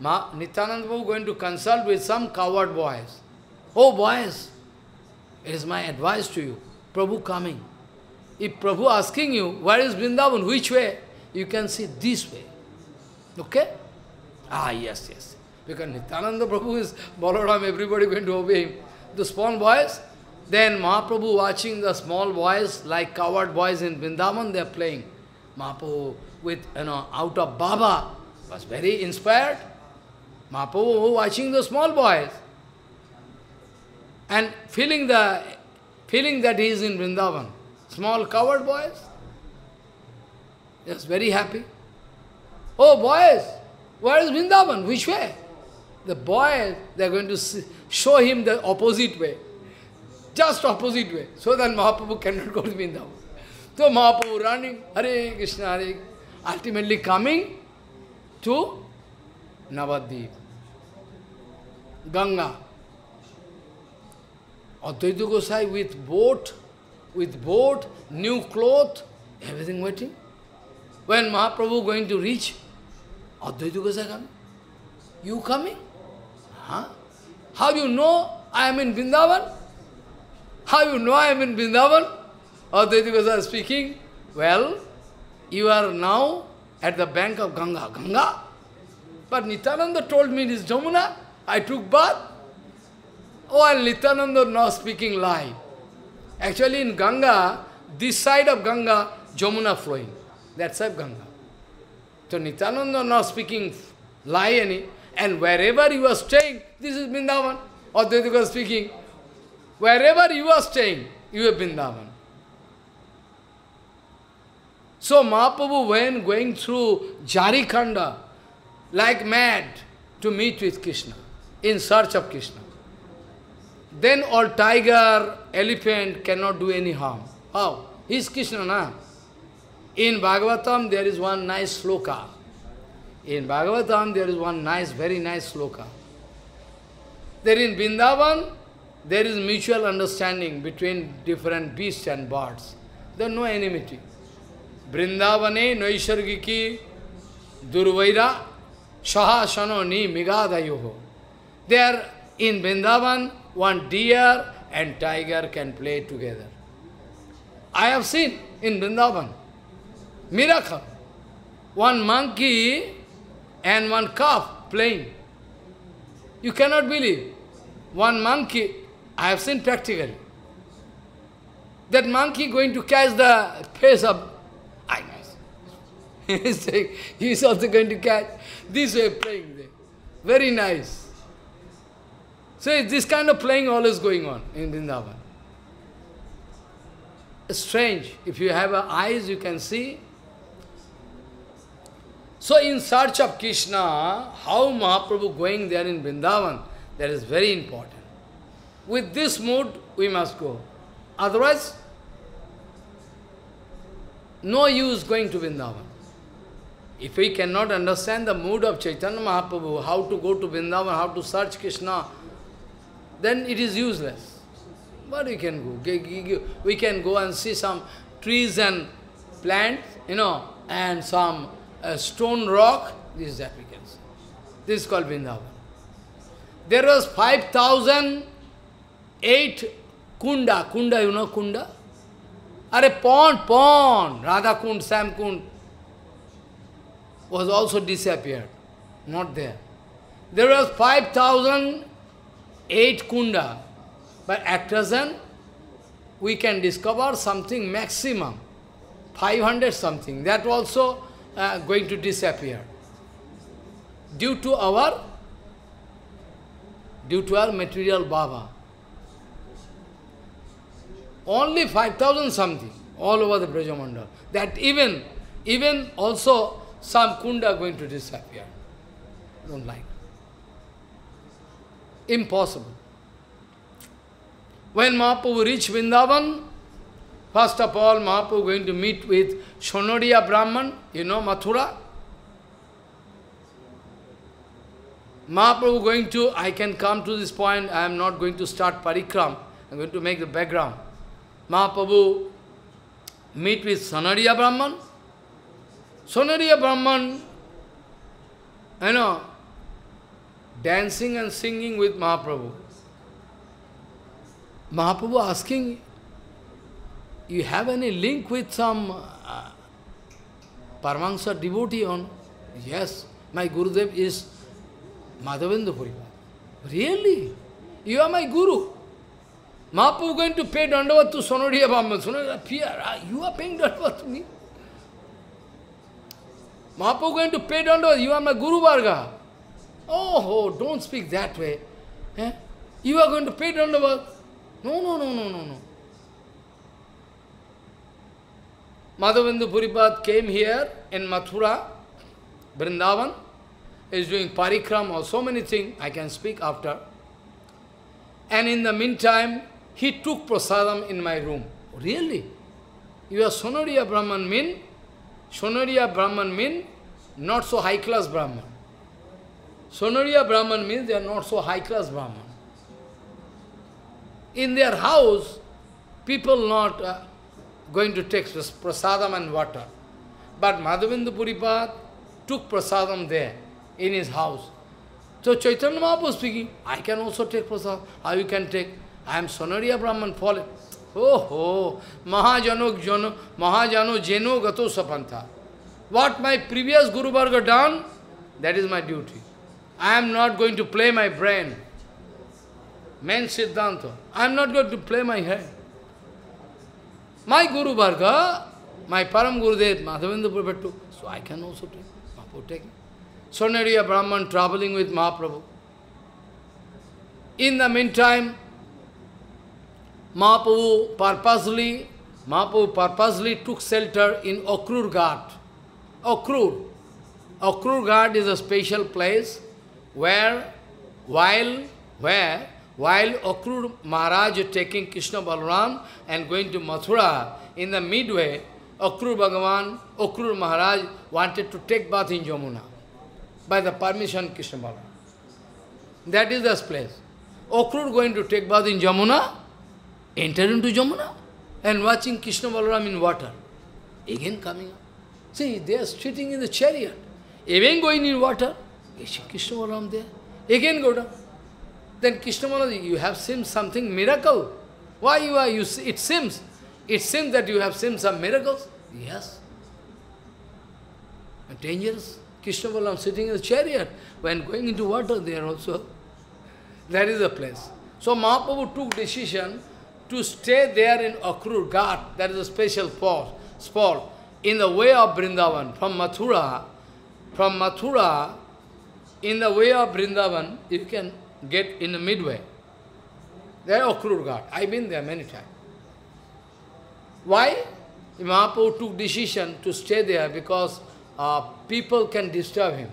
Ma, Nityananda Prabhu going to consult with some coward boys. Oh boys, it is my advice to you. Prabhu coming. If Prabhu asking you, where is Vrindavan, which way? You can see this way. Okay? Ah, yes, yes. Because Nityananda Prabhu is Balaram, everybody going to obey him. The small boys, then Mahaprabhu watching the small boys, like coward boys in Vrindavan, they are playing. Mahaprabhu with, you know, out of Baba, was very inspired. Mahaprabhu watching the small boys and feeling the feeling that he is in Vrindavan. Small coward boys. Yes, very happy. Oh boys, where is Vrindavan? Which way? The boys, they are going to see, show him the opposite way. Just opposite way. So that Mahaprabhu cannot go to Vrindavan. So Mahaprabhu running, Hare Krishna, Hare Krishna. Ultimately coming to Navadvip, Ganga. Advaita Gosai with boat, with boat, new cloth, everything waiting. When Mahaprabhu going to reach, Advaita Gosai coming. You coming? Huh? How you know I am in Vrindavan? How you know I am in Vrindavan? Advaita Gosai speaking, well, you are now at the bank of Ganga. Ganga? But Nityananda told me it is Jamuna. I took bath. Oh, and Nityananda now speaking lie. Actually, in Ganga, this side of Ganga, Jamuna flowing. That side of Ganga. So Nityananda now speaking lie any. And wherever you are staying, this is Vrindavan. Advaita Gosai speaking, wherever you are staying, you are Vrindavan. So Mahaprabhu, when going through Jharikhanda, like mad, to meet with Krishna, in search of Krishna. Then all tiger, elephant cannot do any harm. How? He is Krishna, na? In Bhagavatam, there is one nice sloka. In Bhagavatam, there is one nice, very nice sloka. There in Vrindavan, there is mutual understanding between different beasts and birds. There is no enmity. Vrindavane naisargiki durvaira shaha shano ni migadayoho. There in Vrindavan, one deer and tiger can play together. I have seen in Vrindavan, miracle. One monkey and one calf playing. You cannot believe. One monkey, I have seen practically. That monkey going to catch the face of he is also going to catch this way playing there. Very nice. So this kind of playing always going on in Vrindavan. It's strange. If you have eyes, you can see. So in search of Krishna, how Mahaprabhu going there in Vrindavan, that is very important. With this mood, we must go. Otherwise, no use going to Vrindavan. If we cannot understand the mood of Chaitanya Mahaprabhu, how to go to Vrindavan, how to search Krishna, then it is useless. But we can go. We can go and see some trees and plants, you know, and some uh, stone rock. This is that we can see. This is called Vrindavan. There was five thousand eight kunda. Kunda, you know kunda? Are pond, pond, Radha Kund, Sam Kund was also disappeared, not there. There was five thousand eight kunda, but at present we can discover something maximum, five hundred something, that also uh, going to disappear. Due to our, due to our material Baba. Only five thousand something, all over the Brajamandal. That even, even also some kunda going to disappear. Don't like. Impossible. When Mahaprabhu reached Vrindavan, first of all, Mahaprabhu going to meet with Saundia Brahman, you know, Mathura. Mahaprabhu going to, I can come to this point, I am not going to start parikram, I am going to make the background. Mahaprabhu meet with Sanadiya Brahman. Sanadiya Brahman, you know, dancing and singing with Mahaprabhu. Mahaprabhu asking, you have any link with some uh, Paramahansa devotee on? Yes, my Gurudev is Madhavendra Puri. Really? You are my Guru. Mahaprabhu going to pay dandavat to Sanadiya Brahman. Sanadiya, fear, you are paying dandavat to me. Mahaprabhu going to pay dandavat, you are my Guru Varga. Oh, oh, don't speak that way. Eh? You are going to pay dandavat. No, no, no, no, no, no. Madhavendra Puripad came here in Mathura, Vrindavan. He is doing parikram or so many things. I can speak after. And in the meantime, he took prasadam in my room. Really? You are Sanadiya Brahman mean? Sanadiya Brahman mean not so high class Brahman. Sanadiya Brahman means they are not so high class Brahman. In their house, people not uh, going to take prasadam and water. But Madhavendra Puripad took prasadam there in his house. So Chaitanya Mahaprabhu speaking, I can also take prasadam. How you can take? I am Sanadiya Brahman, follow. Oh, oh, Mahajano Jeno, Mahajano Jeno Gato Sapanta. What my previous Guru Varga done, that is my duty. I am not going to play my brain. Main Siddhanta. I am not going to play my head. My Guru Varga, my Param Gurudev, Madhavendra Puripad, so I can also take. Mahaprabhu take. Sanadiya Brahman traveling with Mahaprabhu. In the meantime, Mahaprabhu purposely, Mahaprabhu purposely took shelter in Akrur Ghat. Akrur. Akrur Ghat is a special place where, while, where, while Akrur Maharaj taking Krishna Balaram and going to Mathura, in the midway, Akrur Bhagavan, Akrur Maharaj wanted to take bath in Jamuna. By the permission of Krishna Balaram. That is this place. Akrur going to take bath in Jamuna, enter into Jamuna, and watching Krishna Balaram in water. Again coming up. See, they are sitting in the chariot. Again going in water. Is Krishna Balaram there? Again go down. Then Krishna Balaram, you have seen something miracle. Why you are, you see, it seems, it seems that you have seen some miracles. Yes. But dangerous. Krishna Balaram sitting in the chariot. When going into water, they are also. That is the place. So Mahaprabhu took decision to stay there in Akrur Ghat. That is a special spot in the way of Vrindavan. From Mathura, from Mathura, in the way of Vrindavan, you can get in the midway. There Akrur Ghat. I've been there many times. Why? Mahaprabhu took decision to stay there because Uh, people can disturb him.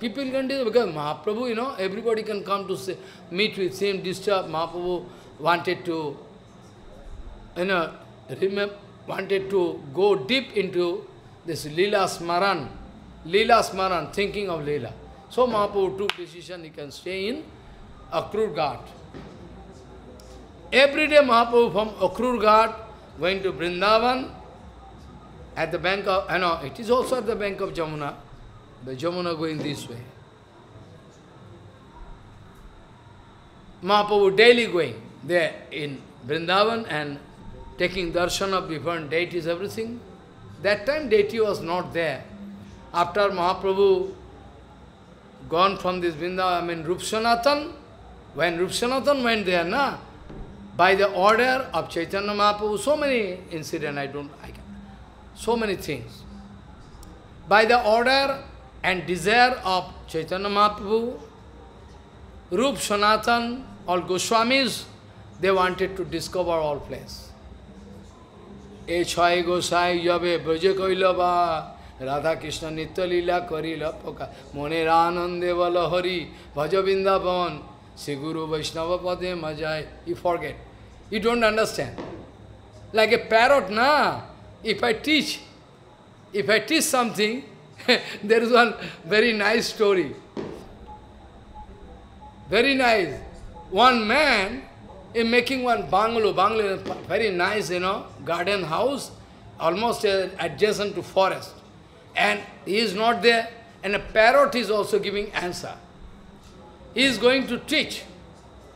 People can do because Mahaprabhu, you know, everybody can come to say, meet with him, disturb. Mahaprabhu wanted to, you know, remember, wanted to go deep into this Leela Smaran, Leela Smaran, thinking of Leela. So Mahaprabhu took decision, he can stay in Akrur Ghat. Every day Mahaprabhu from Akrur Ghat going to Vrindavan, at the bank of, you know, it is also at the bank of Jamuna. The Jamuna going this way. Mahaprabhu daily going there in Vrindavan and taking darshan of different deities, everything. That time deity was not there. After Mahaprabhu gone from this Vrindavan, I mean Rupa Sanatana, when Rupa Sanatana went there, na, by the order of Chaitanya Mahaprabhu, so many incidents, I don't, I can, so many things. By the order and desire of Chaitanya Mahaprabhu, Rupa Sanatana, all Goswamis, they wanted to discover all place. E chai Gosai yabe braja kaila ba, Radha Krishna nitya lila karila poka, mone ranande vala hari, bhaja vrindavan, se guru vaishnava pade majai. You forget. You don't understand. Like a parrot, na? If I teach, if I teach something, there is one very nice story. Very nice. One man is making one bungalow, bungalow, very nice, you know, garden house, almost adjacent to forest. And he is not there, and a parrot is also giving answer. He is going to teach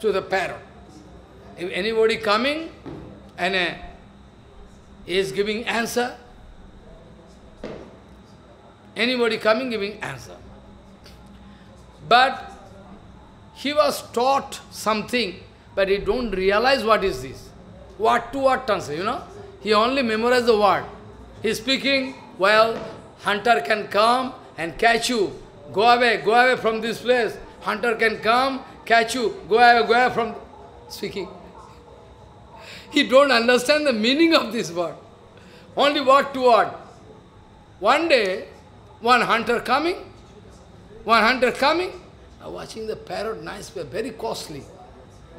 to the parrot. If anybody coming, and uh, he is giving answer, anybody coming, giving answer. But he was taught something, but he don't realize what is this. What to what answer, you know? He only memorized the word. He's speaking, well, hunter can come and catch you. Go away, go away from this place. Hunter can come, catch you. Go away, go away from... Speaking. He don't understand the meaning of this word. Only word to word. One day, one hunter coming, one hunter coming, watching the parrot, nice, very costly.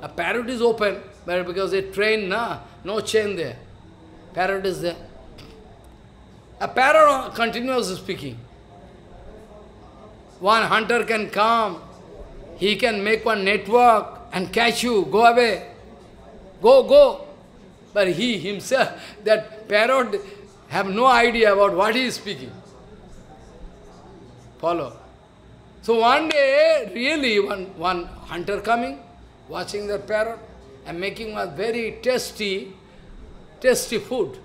A parrot is open, but because they train, nah, no chain there. Parrot is there. A parrot continues speaking. One hunter can come, he can make one network and catch you, go away. Go, go. But he himself, that parrot, have no idea about what he is speaking. Follow. So one day, really, one, one hunter coming, watching the parrot, and making a very tasty, tasty food,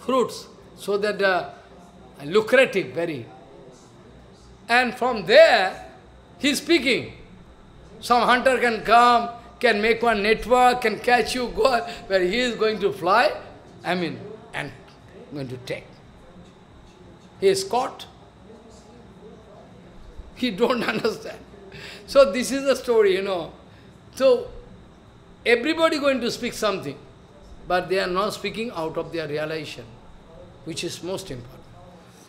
fruits, so that uh, lucrative, very. And from there, he's speaking. Some hunter can come, can make one network, can catch you, go, where he is going to fly, I mean, and going to take. He is caught. He don't understand. So this is the story, you know. So everybody going to speak something, but they are not speaking out of their realization, which is most important.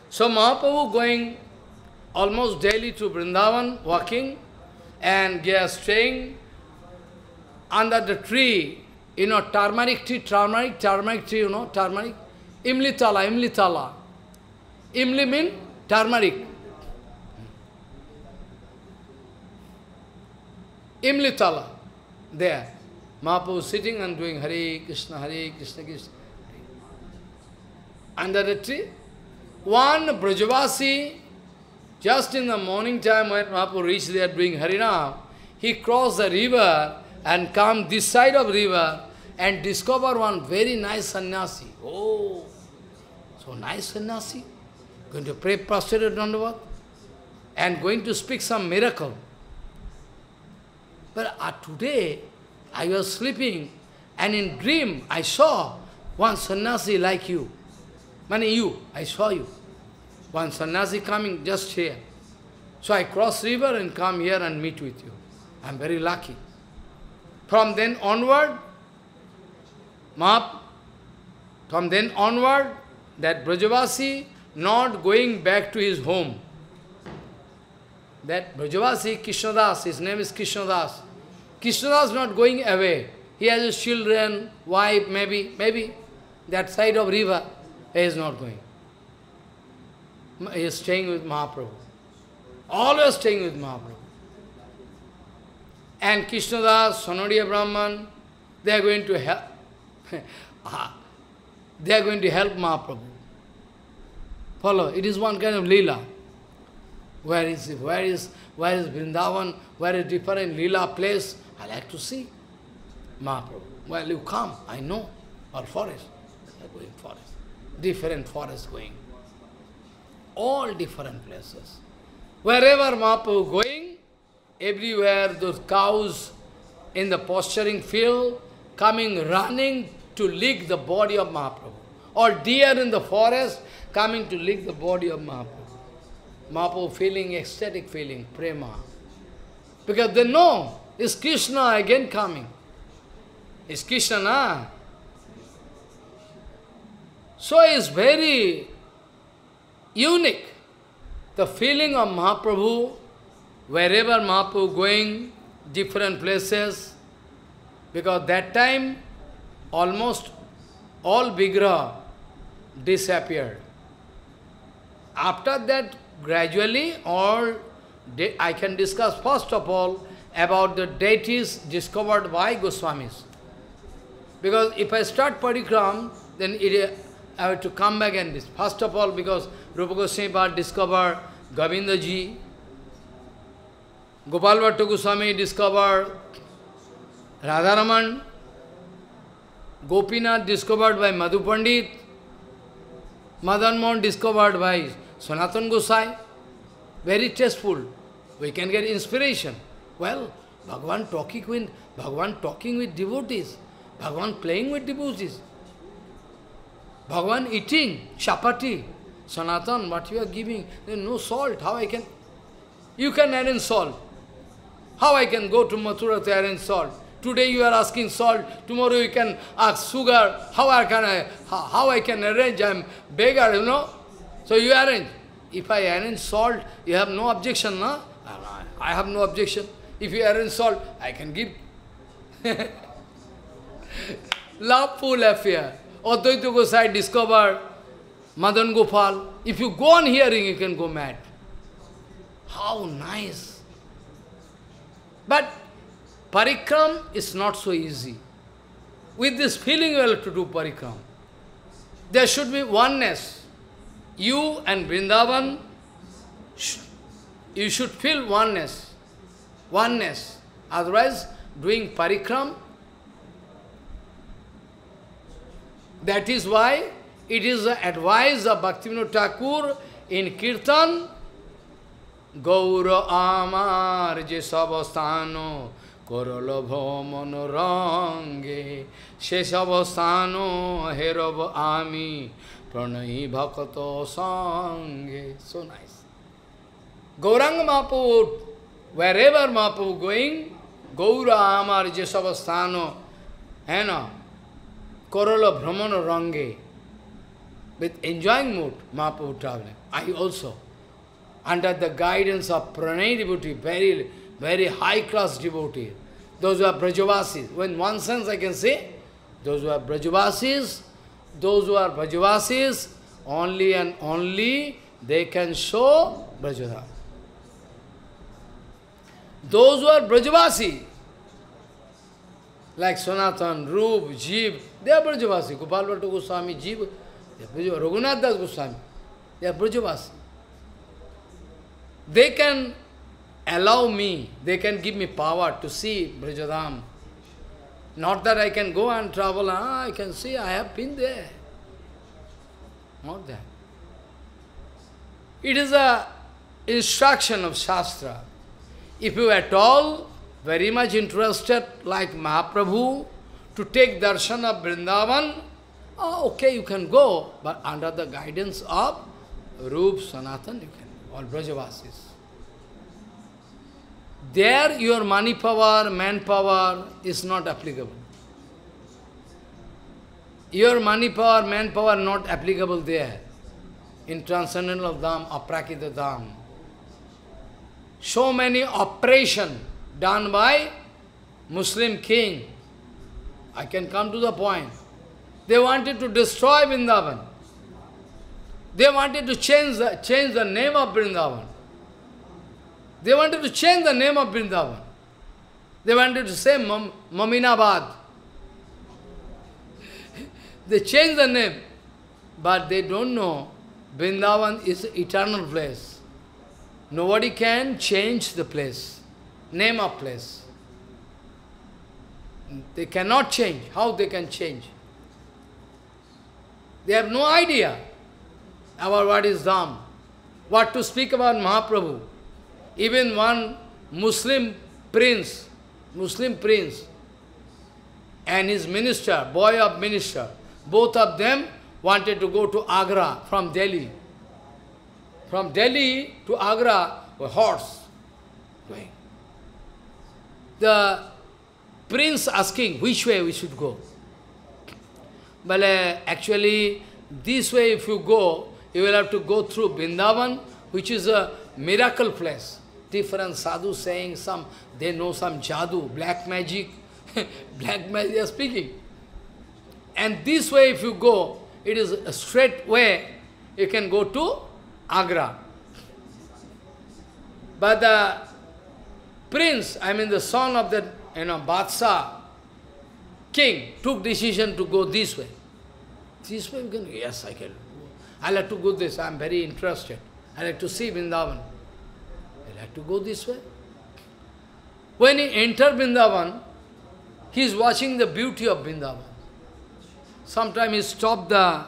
So Mahaprabhu going almost daily to Vrindavan, walking, and they are staying under the tree, you know, turmeric tree, turmeric, turmeric tree, you know, turmeric. Imlitala, imlitala. Imli means turmeric. Imlitala, there. Mahaprabhu sitting and doing Hare Krishna, Hare Krishna, Krishna. Under the tree, one Vrajavasi, just in the morning time when Mahaprabhu reached there doing Harinam, he crossed the river and come this side of river and discover one very nice sannyasi. Oh, so nice sannyasi, going to pray prostrated Dandavat and going to speak some miracle. But uh, today, I was sleeping, and in dream, I saw one sannyasi like you. Mani, you, I saw you. One sannyasi coming just here. So I cross river and come here and meet with you. I'm very lucky. From then onward, Mahap, from then onward, that Vrajavasi not going back to his home. that Vrajavasi Krishnadas, his name is Krishnadas. Krishnadas not going away. He has his children, wife, maybe, maybe that side of river, he is not going. He is staying with Mahaprabhu. Always staying with Mahaprabhu. And Krishnadas, Sanadiya Brahman, they are going to help. They are going to help Mahaprabhu. Follow. It is one kind of lila. Where is it? Where is where is Vrindavan? Where is different lila place? I like to see Mahaprabhu. Well, you come. I know. Or forest. They are going forest. Different forest going. All different places. Wherever Mahaprabhu going, everywhere those cows in the posturing field coming running to lick the body of Mahaprabhu. Or deer in the forest coming to lick the body of Mahaprabhu. Mahaprabhu feeling ecstatic feeling, prema. Because they know it's Krishna again coming. It's Krishna, na? So it's very unique. The feeling of Mahaprabhu, wherever Mahaprabhu going, different places, because that time almost all Vigraha disappeared. After that, gradually, all I can discuss first of all about the deities discovered by Goswamis. Because if I start parikram, then it, I have to come back and this. First of all, because Rupa Goswami Bhatt discovered Govinda Ji, Gopal Bhatta Goswami discovered Radharaman, Gopinath discovered by Madhu Pandit, Madan Mohan discovered by Sanatana Gosai. Very tasteful. We can get inspiration. Well, Bhagavan talking with Bhagavan talking with devotees, Bhagavan playing with devotees, Bhagavan eating chapati. Sanatana, what you are giving? There is no salt. How I can? You can arrange salt. How I can go to Mathura to arrange salt? Today you are asking salt, tomorrow you can ask sugar. How I can I, how, how I can arrange? I am beggar, you know. So you arrange. If I arrange salt, you have no objection, no? I have no objection. If you arrange salt, I can give. Laughful affair. Advaita Gosai discovered Madan Gopal. If you go on hearing, you can go mad. How nice. But parikram is not so easy. With this feeling, you have to do parikram. There should be oneness. You and Vrindavan, you should feel oneness. Oneness. Otherwise, doing parikram, that is why it is the advice of Bhaktivinoda Thakur in Kirtan, Gaura amar je sabasthano korolobho manorange she sabasthano herov ami pranai bhakato sange. So nice. Gauranga Mahaprabhu, wherever Mahaprabhu going, Gaura amar je sabasthano, you know, Korola Brahmana Range, with enjoying mood, Mahaprabhu traveling. I also, under the guidance of Pranay devotee, very, very high class devotee, those who are Vrajavasis. In one sense, I can say, those who are Vrajavasis, those who are Vrajavasis, only and only they can show Vrajadhara. Those who are Vrajavasi, like Sanatana, Rup, Jeev, they are Vrajavasi. Gopal Bhatta Goswami, Jeev, they are Vrajavasi. Raghunath Das Goswami, they are Vrajavasi. They can allow me, they can give me power to see Vrajadham. Not that I can go and travel, ah, I can see, I have been there. Not that. It is a instruction of Shastra. If you at all very much interested, like Mahaprabhu, to take darshan of Vrindavan, oh, okay, you can go, but under the guidance of Rupa Sanatana, you can go, all Vrajavasis. There, your money power, manpower is not applicable. Your money power, manpower not applicable there, in Transcendental Dham, Aprakita Dham. so many operations done by Muslim king. I can come to the point. They wanted to destroy Vrindavan. They wanted to change the, change the name of Vrindavan. They wanted to change the name of Vrindavan. They wanted to say Mam Maminabad. They changed the name, but they don't know Vrindavan is an eternal place. Nobody can change the place, name of place. They cannot change. How they can change? They have no idea about what is Dham, what to speak about Mahaprabhu. Even one Muslim prince, Muslim prince and his minister, boy of minister, both of them wanted to go to Agra from Delhi. From Delhi to Agra with horse going. The prince asking which way we should go. Well, uh, actually, this way if you go, you will have to go through Vrindavan, which is a miracle place. Different sadhus saying some, they know some jadoo, black magic, black magic they are speaking. And this way if you go, it is a straight way, you can go to Agra. But the prince, I mean the son of the, you know, Badshah, king, took decision to go this way. This way we can, yes, I can. I like to go this, I am very interested. I like to see Vrindavan. I like to go this way. When he entered Vrindavan, he is watching the beauty of Vrindavan. Sometimes he stopped the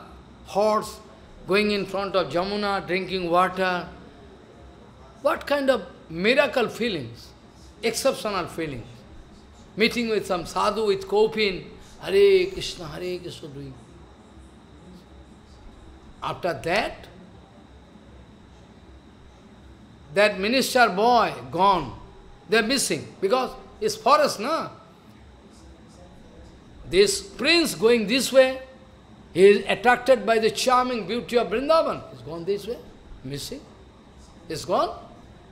horse, going in front of Jamuna, drinking water. What kind of miracle feelings, exceptional feelings. Meeting with some sadhu, with Kopin, Hare Krishna, Hare Krishna doing. After that, that minister boy gone. They are missing because it's forest, na? This prince going this way, he is attracted by the charming beauty of Vrindavan. He's gone this way, missing. He's gone.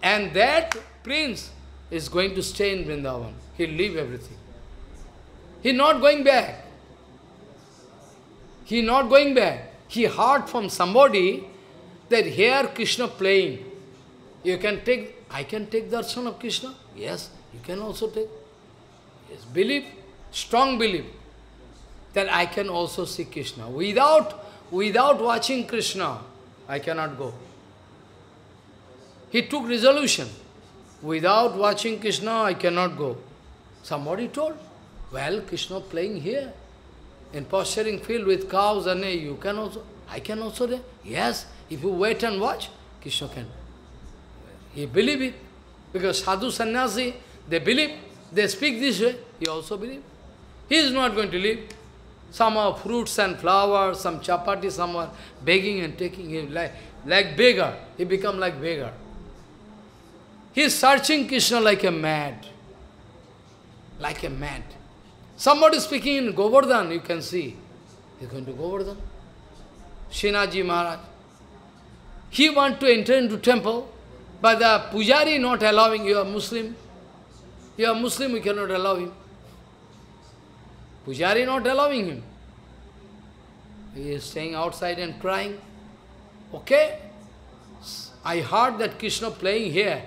And that prince is going to stay in Vrindavan. He'll leave everything. He's not going back. He's not going back. He heard from somebody that here Krishna playing. You can take, I can take darshan of Krishna. Yes, you can also take. Yes, belief, strong belief. That I can also see Krishna. Without, without watching Krishna, I cannot go. He took resolution. Without watching Krishna, I cannot go. Somebody told, well, Krishna playing here, in pasturing field with cows and you can also, I can also there. Yes, if you wait and watch, Krishna can. He believe it. Because sadhu sannyasi, they believe, they speak this way, he also believe. He is not going to leave. Some are fruits and flowers, some chapati, some are begging and taking him like, like beggar. He become like beggar. He is searching Krishna like a mad. Like a mad. Somebody speaking in Govardhan, you can see. He is going to Govardhan. Srinathji Maharaj. He wants to enter into temple, but the pujari not allowing, you are Muslim. You are Muslim, we cannot allow him. Pujari not allowing him. He is staying outside and crying. Okay? I heard that Krishna playing here,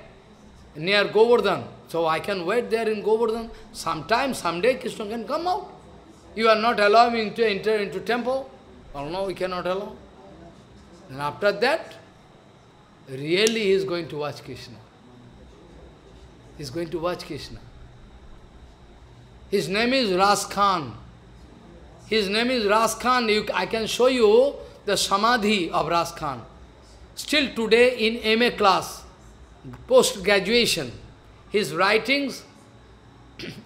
near Govardhan. So I can wait there in Govardhan. Sometime, someday Krishna can come out. You are not allowing him to enter into temple. Oh no, we cannot allow. And after that, really he is going to watch Krishna. He is going to watch Krishna. His name is Ras Khan. His name is Ras Khan. You, I can show you the Samadhi of Ras Khan. Still today in M A class, post-graduation, his writings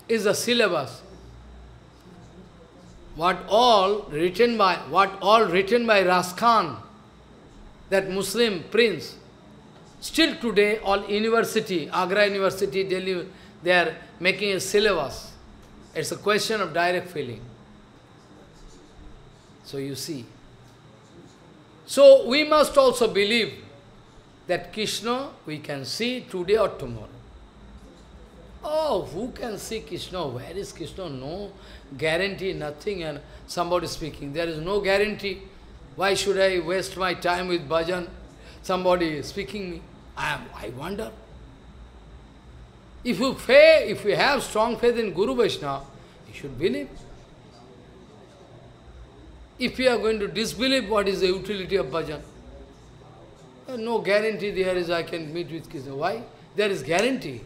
is a syllabus. What all written by, what all written by Ras Khan, that Muslim prince, still today all university, Agra University, Delhi, they are making a syllabus. It's a question of direct feeling. So you see. So we must also believe that Krishna we can see today or tomorrow. Oh, who can see Krishna? Where is Krishna? No guarantee, nothing. And somebody speaking, there is no guarantee. Why should I waste my time with bhajan? Somebody speaking me. I, am, I wonder. If you faith, if you have strong faith in Guru Vaishnava, you should believe. If you are going to disbelieve, what is the utility of bhajan? No guarantee there is I can meet with Krishna. Why? There is guarantee.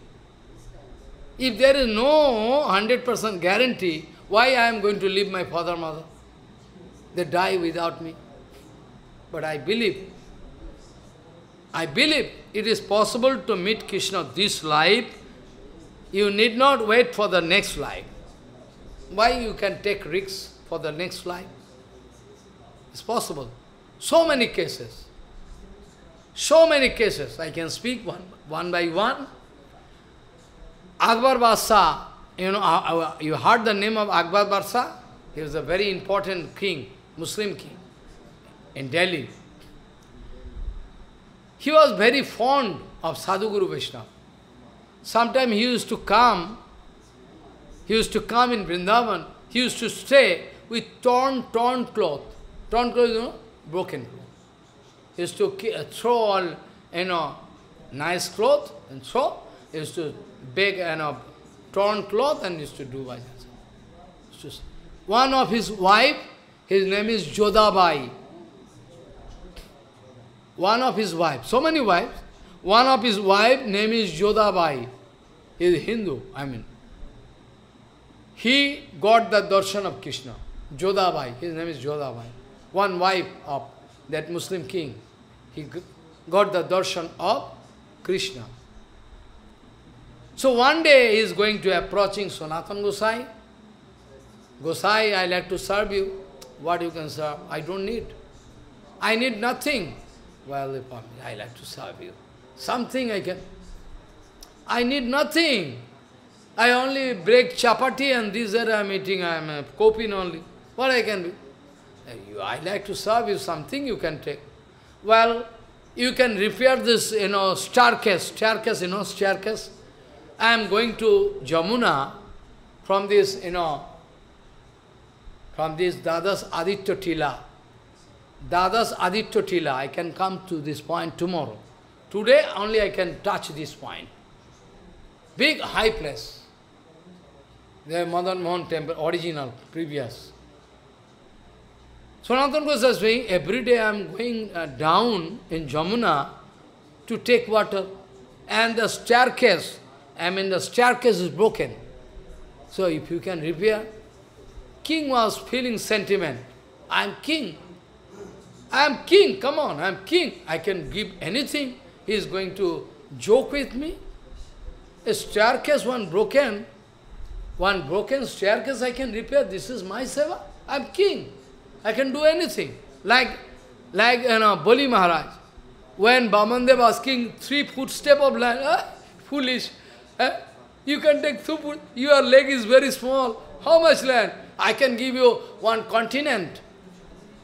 If there is no one hundred percent guarantee, why I am going to leave my father, mother? They die without me. But I believe. I believe it is possible to meet Krishna this life. You need not wait for the next life. Why you can take risks for the next life? It's possible. So many cases. So many cases. I can speak one, one by one. Akbar Barsha, you know, you heard the name of Akbar Barsha? He was a very important king, Muslim king, in Delhi. He was very fond of Sadhu Guru Vaishnava. Sometimes he used to come, he used to come in Vrindavan, he used to stay with torn, torn cloth. Torn cloth, you know, broken cloth. He used to throw all, you know, nice cloth and throw. He used to beg and you know, torn cloth and used to do bhajan. One of his wife, his name is Jodha Bhai. One of his wives, so many wives. One of his wife name is Jodha Bhai. He is Hindu, I mean. He got the darshan of Krishna. Jodha Bhai, his name is Jodha Bhai. One wife of that Muslim king, he got the darshan of Krishna. So one day he is going to approaching Sanatana Gosai. Gosai, I like to serve you. What you can serve? I don't need. I need nothing. Well, I like to serve you. Something I can. I need nothing. I only break chapati and this that I am eating. I am coping only. What I can do? I like to serve you something you can take. Well, you can repair this, you know, staircase. Staircase, you know, staircase. I am going to Jamuna from this, you know, from this Dadas Aditya Tila. Dadas Aditya Tila. I can come to this point tomorrow. Today only I can touch this point. Big high place. The Madan Mohan temple, original, previous. Sanatana Gosai is saying, every day I am going uh, down in Jamuna to take water. And the staircase, I mean the staircase is broken. So if you can repair, king was feeling sentiment. I am king. I am king, come on, I am king. I can give anything. He is going to joke with me. A staircase, one broken, one broken staircase I can repair. This is my seva. I am king. I can do anything. Like, like you know, Bali Maharaj. When Bamandev asking three footsteps of land, ah, foolish. Eh? You can take two foot, your leg is very small. How much land? I can give you one continent,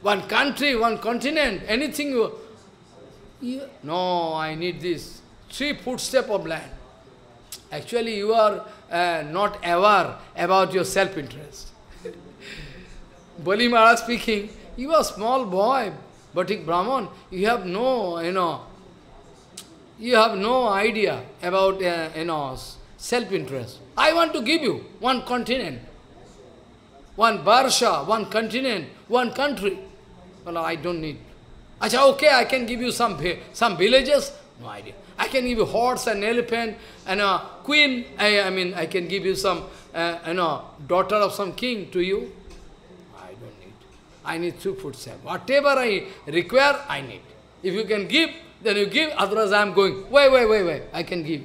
one country, one continent, anything you. Yeah. No, I need this. Three footsteps of land. Actually, you are uh, not aware about your self-interest. Bali Maharaj speaking, you are a small boy, Bhatik Brahman, you have no, you know, you have no idea about, uh, you know, self-interest. I want to give you one continent, one Barsha, one continent, one country. Well, I don't need. Achha, okay, I can give you some, some villages, no idea. I can give you horse and elephant and a queen. I, I mean, I can give you some, uh, you know, daughter of some king to you. I need two footsteps. Whatever I require, I need. If you can give, then you give, otherwise I am going. Wait, wait, wait, wait, I can give.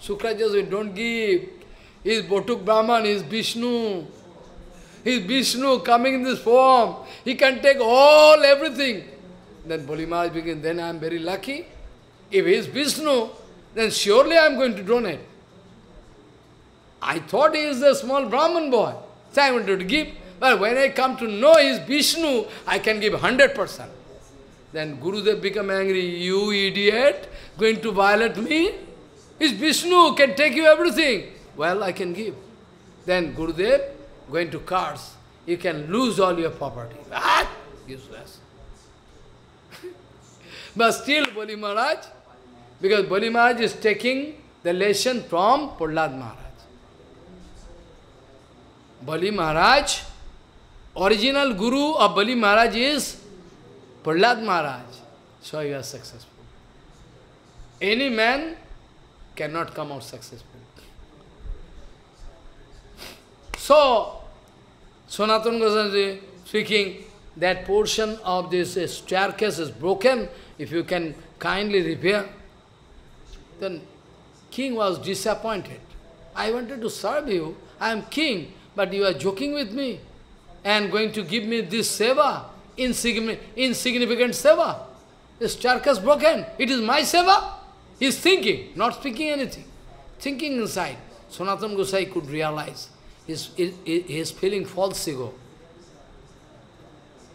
Shukrajas, we don't give. He is Bhatuk Brahman, he is Vishnu. He is Vishnu coming in this form. He can take all, everything. Then Bali Maharaj begins, then I am very lucky. If he is Vishnu, then surely I am going to donate. I thought he is a small Brahman boy. So I wanted to give. But when I come to know his Vishnu, I can give one hundred percent. Then Gurudev become angry, you idiot, going to violate me? Is Vishnu can take you everything. Well, I can give. Then Gurudev going to curse, you can lose all your property. Ah, useless. But still Bali Maharaj, because Bali Maharaj is taking the lesson from Prahlad Maharaj. Bali Maharaj, original guru of Bali Maharaj is Prahlad Maharaj. So you are successful. Any man cannot come out successful. So, Sanatana Gosai speaking, that portion of this staircase is broken. If you can kindly repair. Then king was disappointed. I wanted to serve you. I am king, but you are joking with me and going to give me this seva, insignificant, insignificant seva. The staircase broken. It is my seva. He is thinking, not speaking anything. Thinking inside. Sanatana Gosai could realize. He is, he, he is feeling false ego.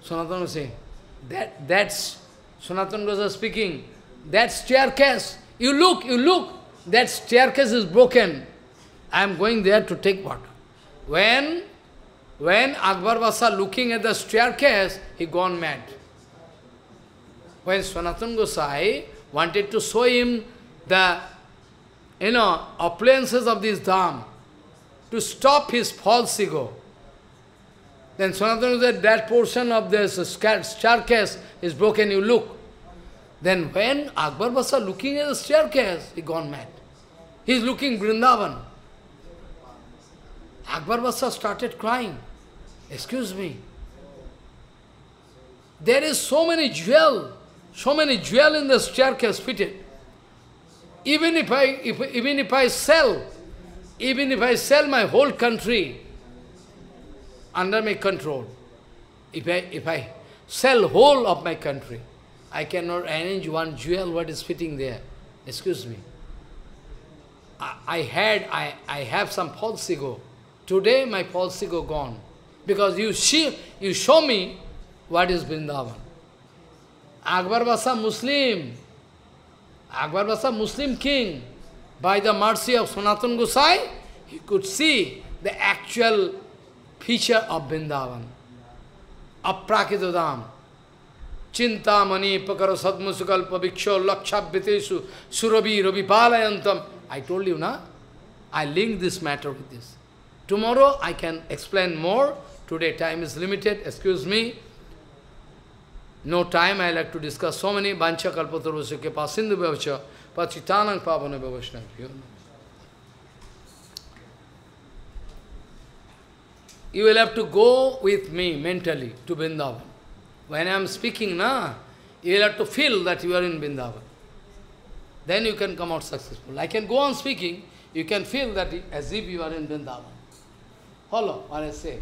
Sanatana Gosai, that, that's, Sanatana Gosai speaking, that staircase, you look, you look, that staircase is broken. I am going there to take water. When, when Akbar Barsha looking at the staircase, he gone mad. When Sanatana Gosai wanted to show him the, you know, appliances of this dham, to stop his false ego, then Sanatana said, that portion of this staircase is broken, you look. Then when Akbar Barsha looking at the staircase, he gone mad. He is looking Vrindavan. Akbar Barsha started crying. Excuse me. There is so many jewel, so many jewel in the staircase fitted. Even if I, if, even if I sell, even if I sell my whole country, under my control. If I, if I sell whole of my country, I cannot arrange one jewel what is fitting there. Excuse me. I, I had, I, I have some false ego. Today my false ego gone. Because you see, you show me what is Vrindavan. Akbar Barsha Muslim. Akbar Barsha Muslim king. By the mercy of Sanatana Gosai, he could see the actual feature of Vrindavan, aprakitodam, chintamani pakaro sadmusukalpa viksho lakshabhitesu surabi rabi palayantam. I told you, na? I link this matter with this. Tomorrow I can explain more. Today time is limited, excuse me. No time, I like to discuss so many. Bancha kalpatarvasya kepa sindhu bhavasya pachitanang pavana bhavasya. You will have to go with me mentally to Vrindavan. When I am speaking, na, you will have to feel that you are in Vrindavan. Then you can come out successful. I can go on speaking, you can feel that as if you are in Vrindavan. Follow what I say.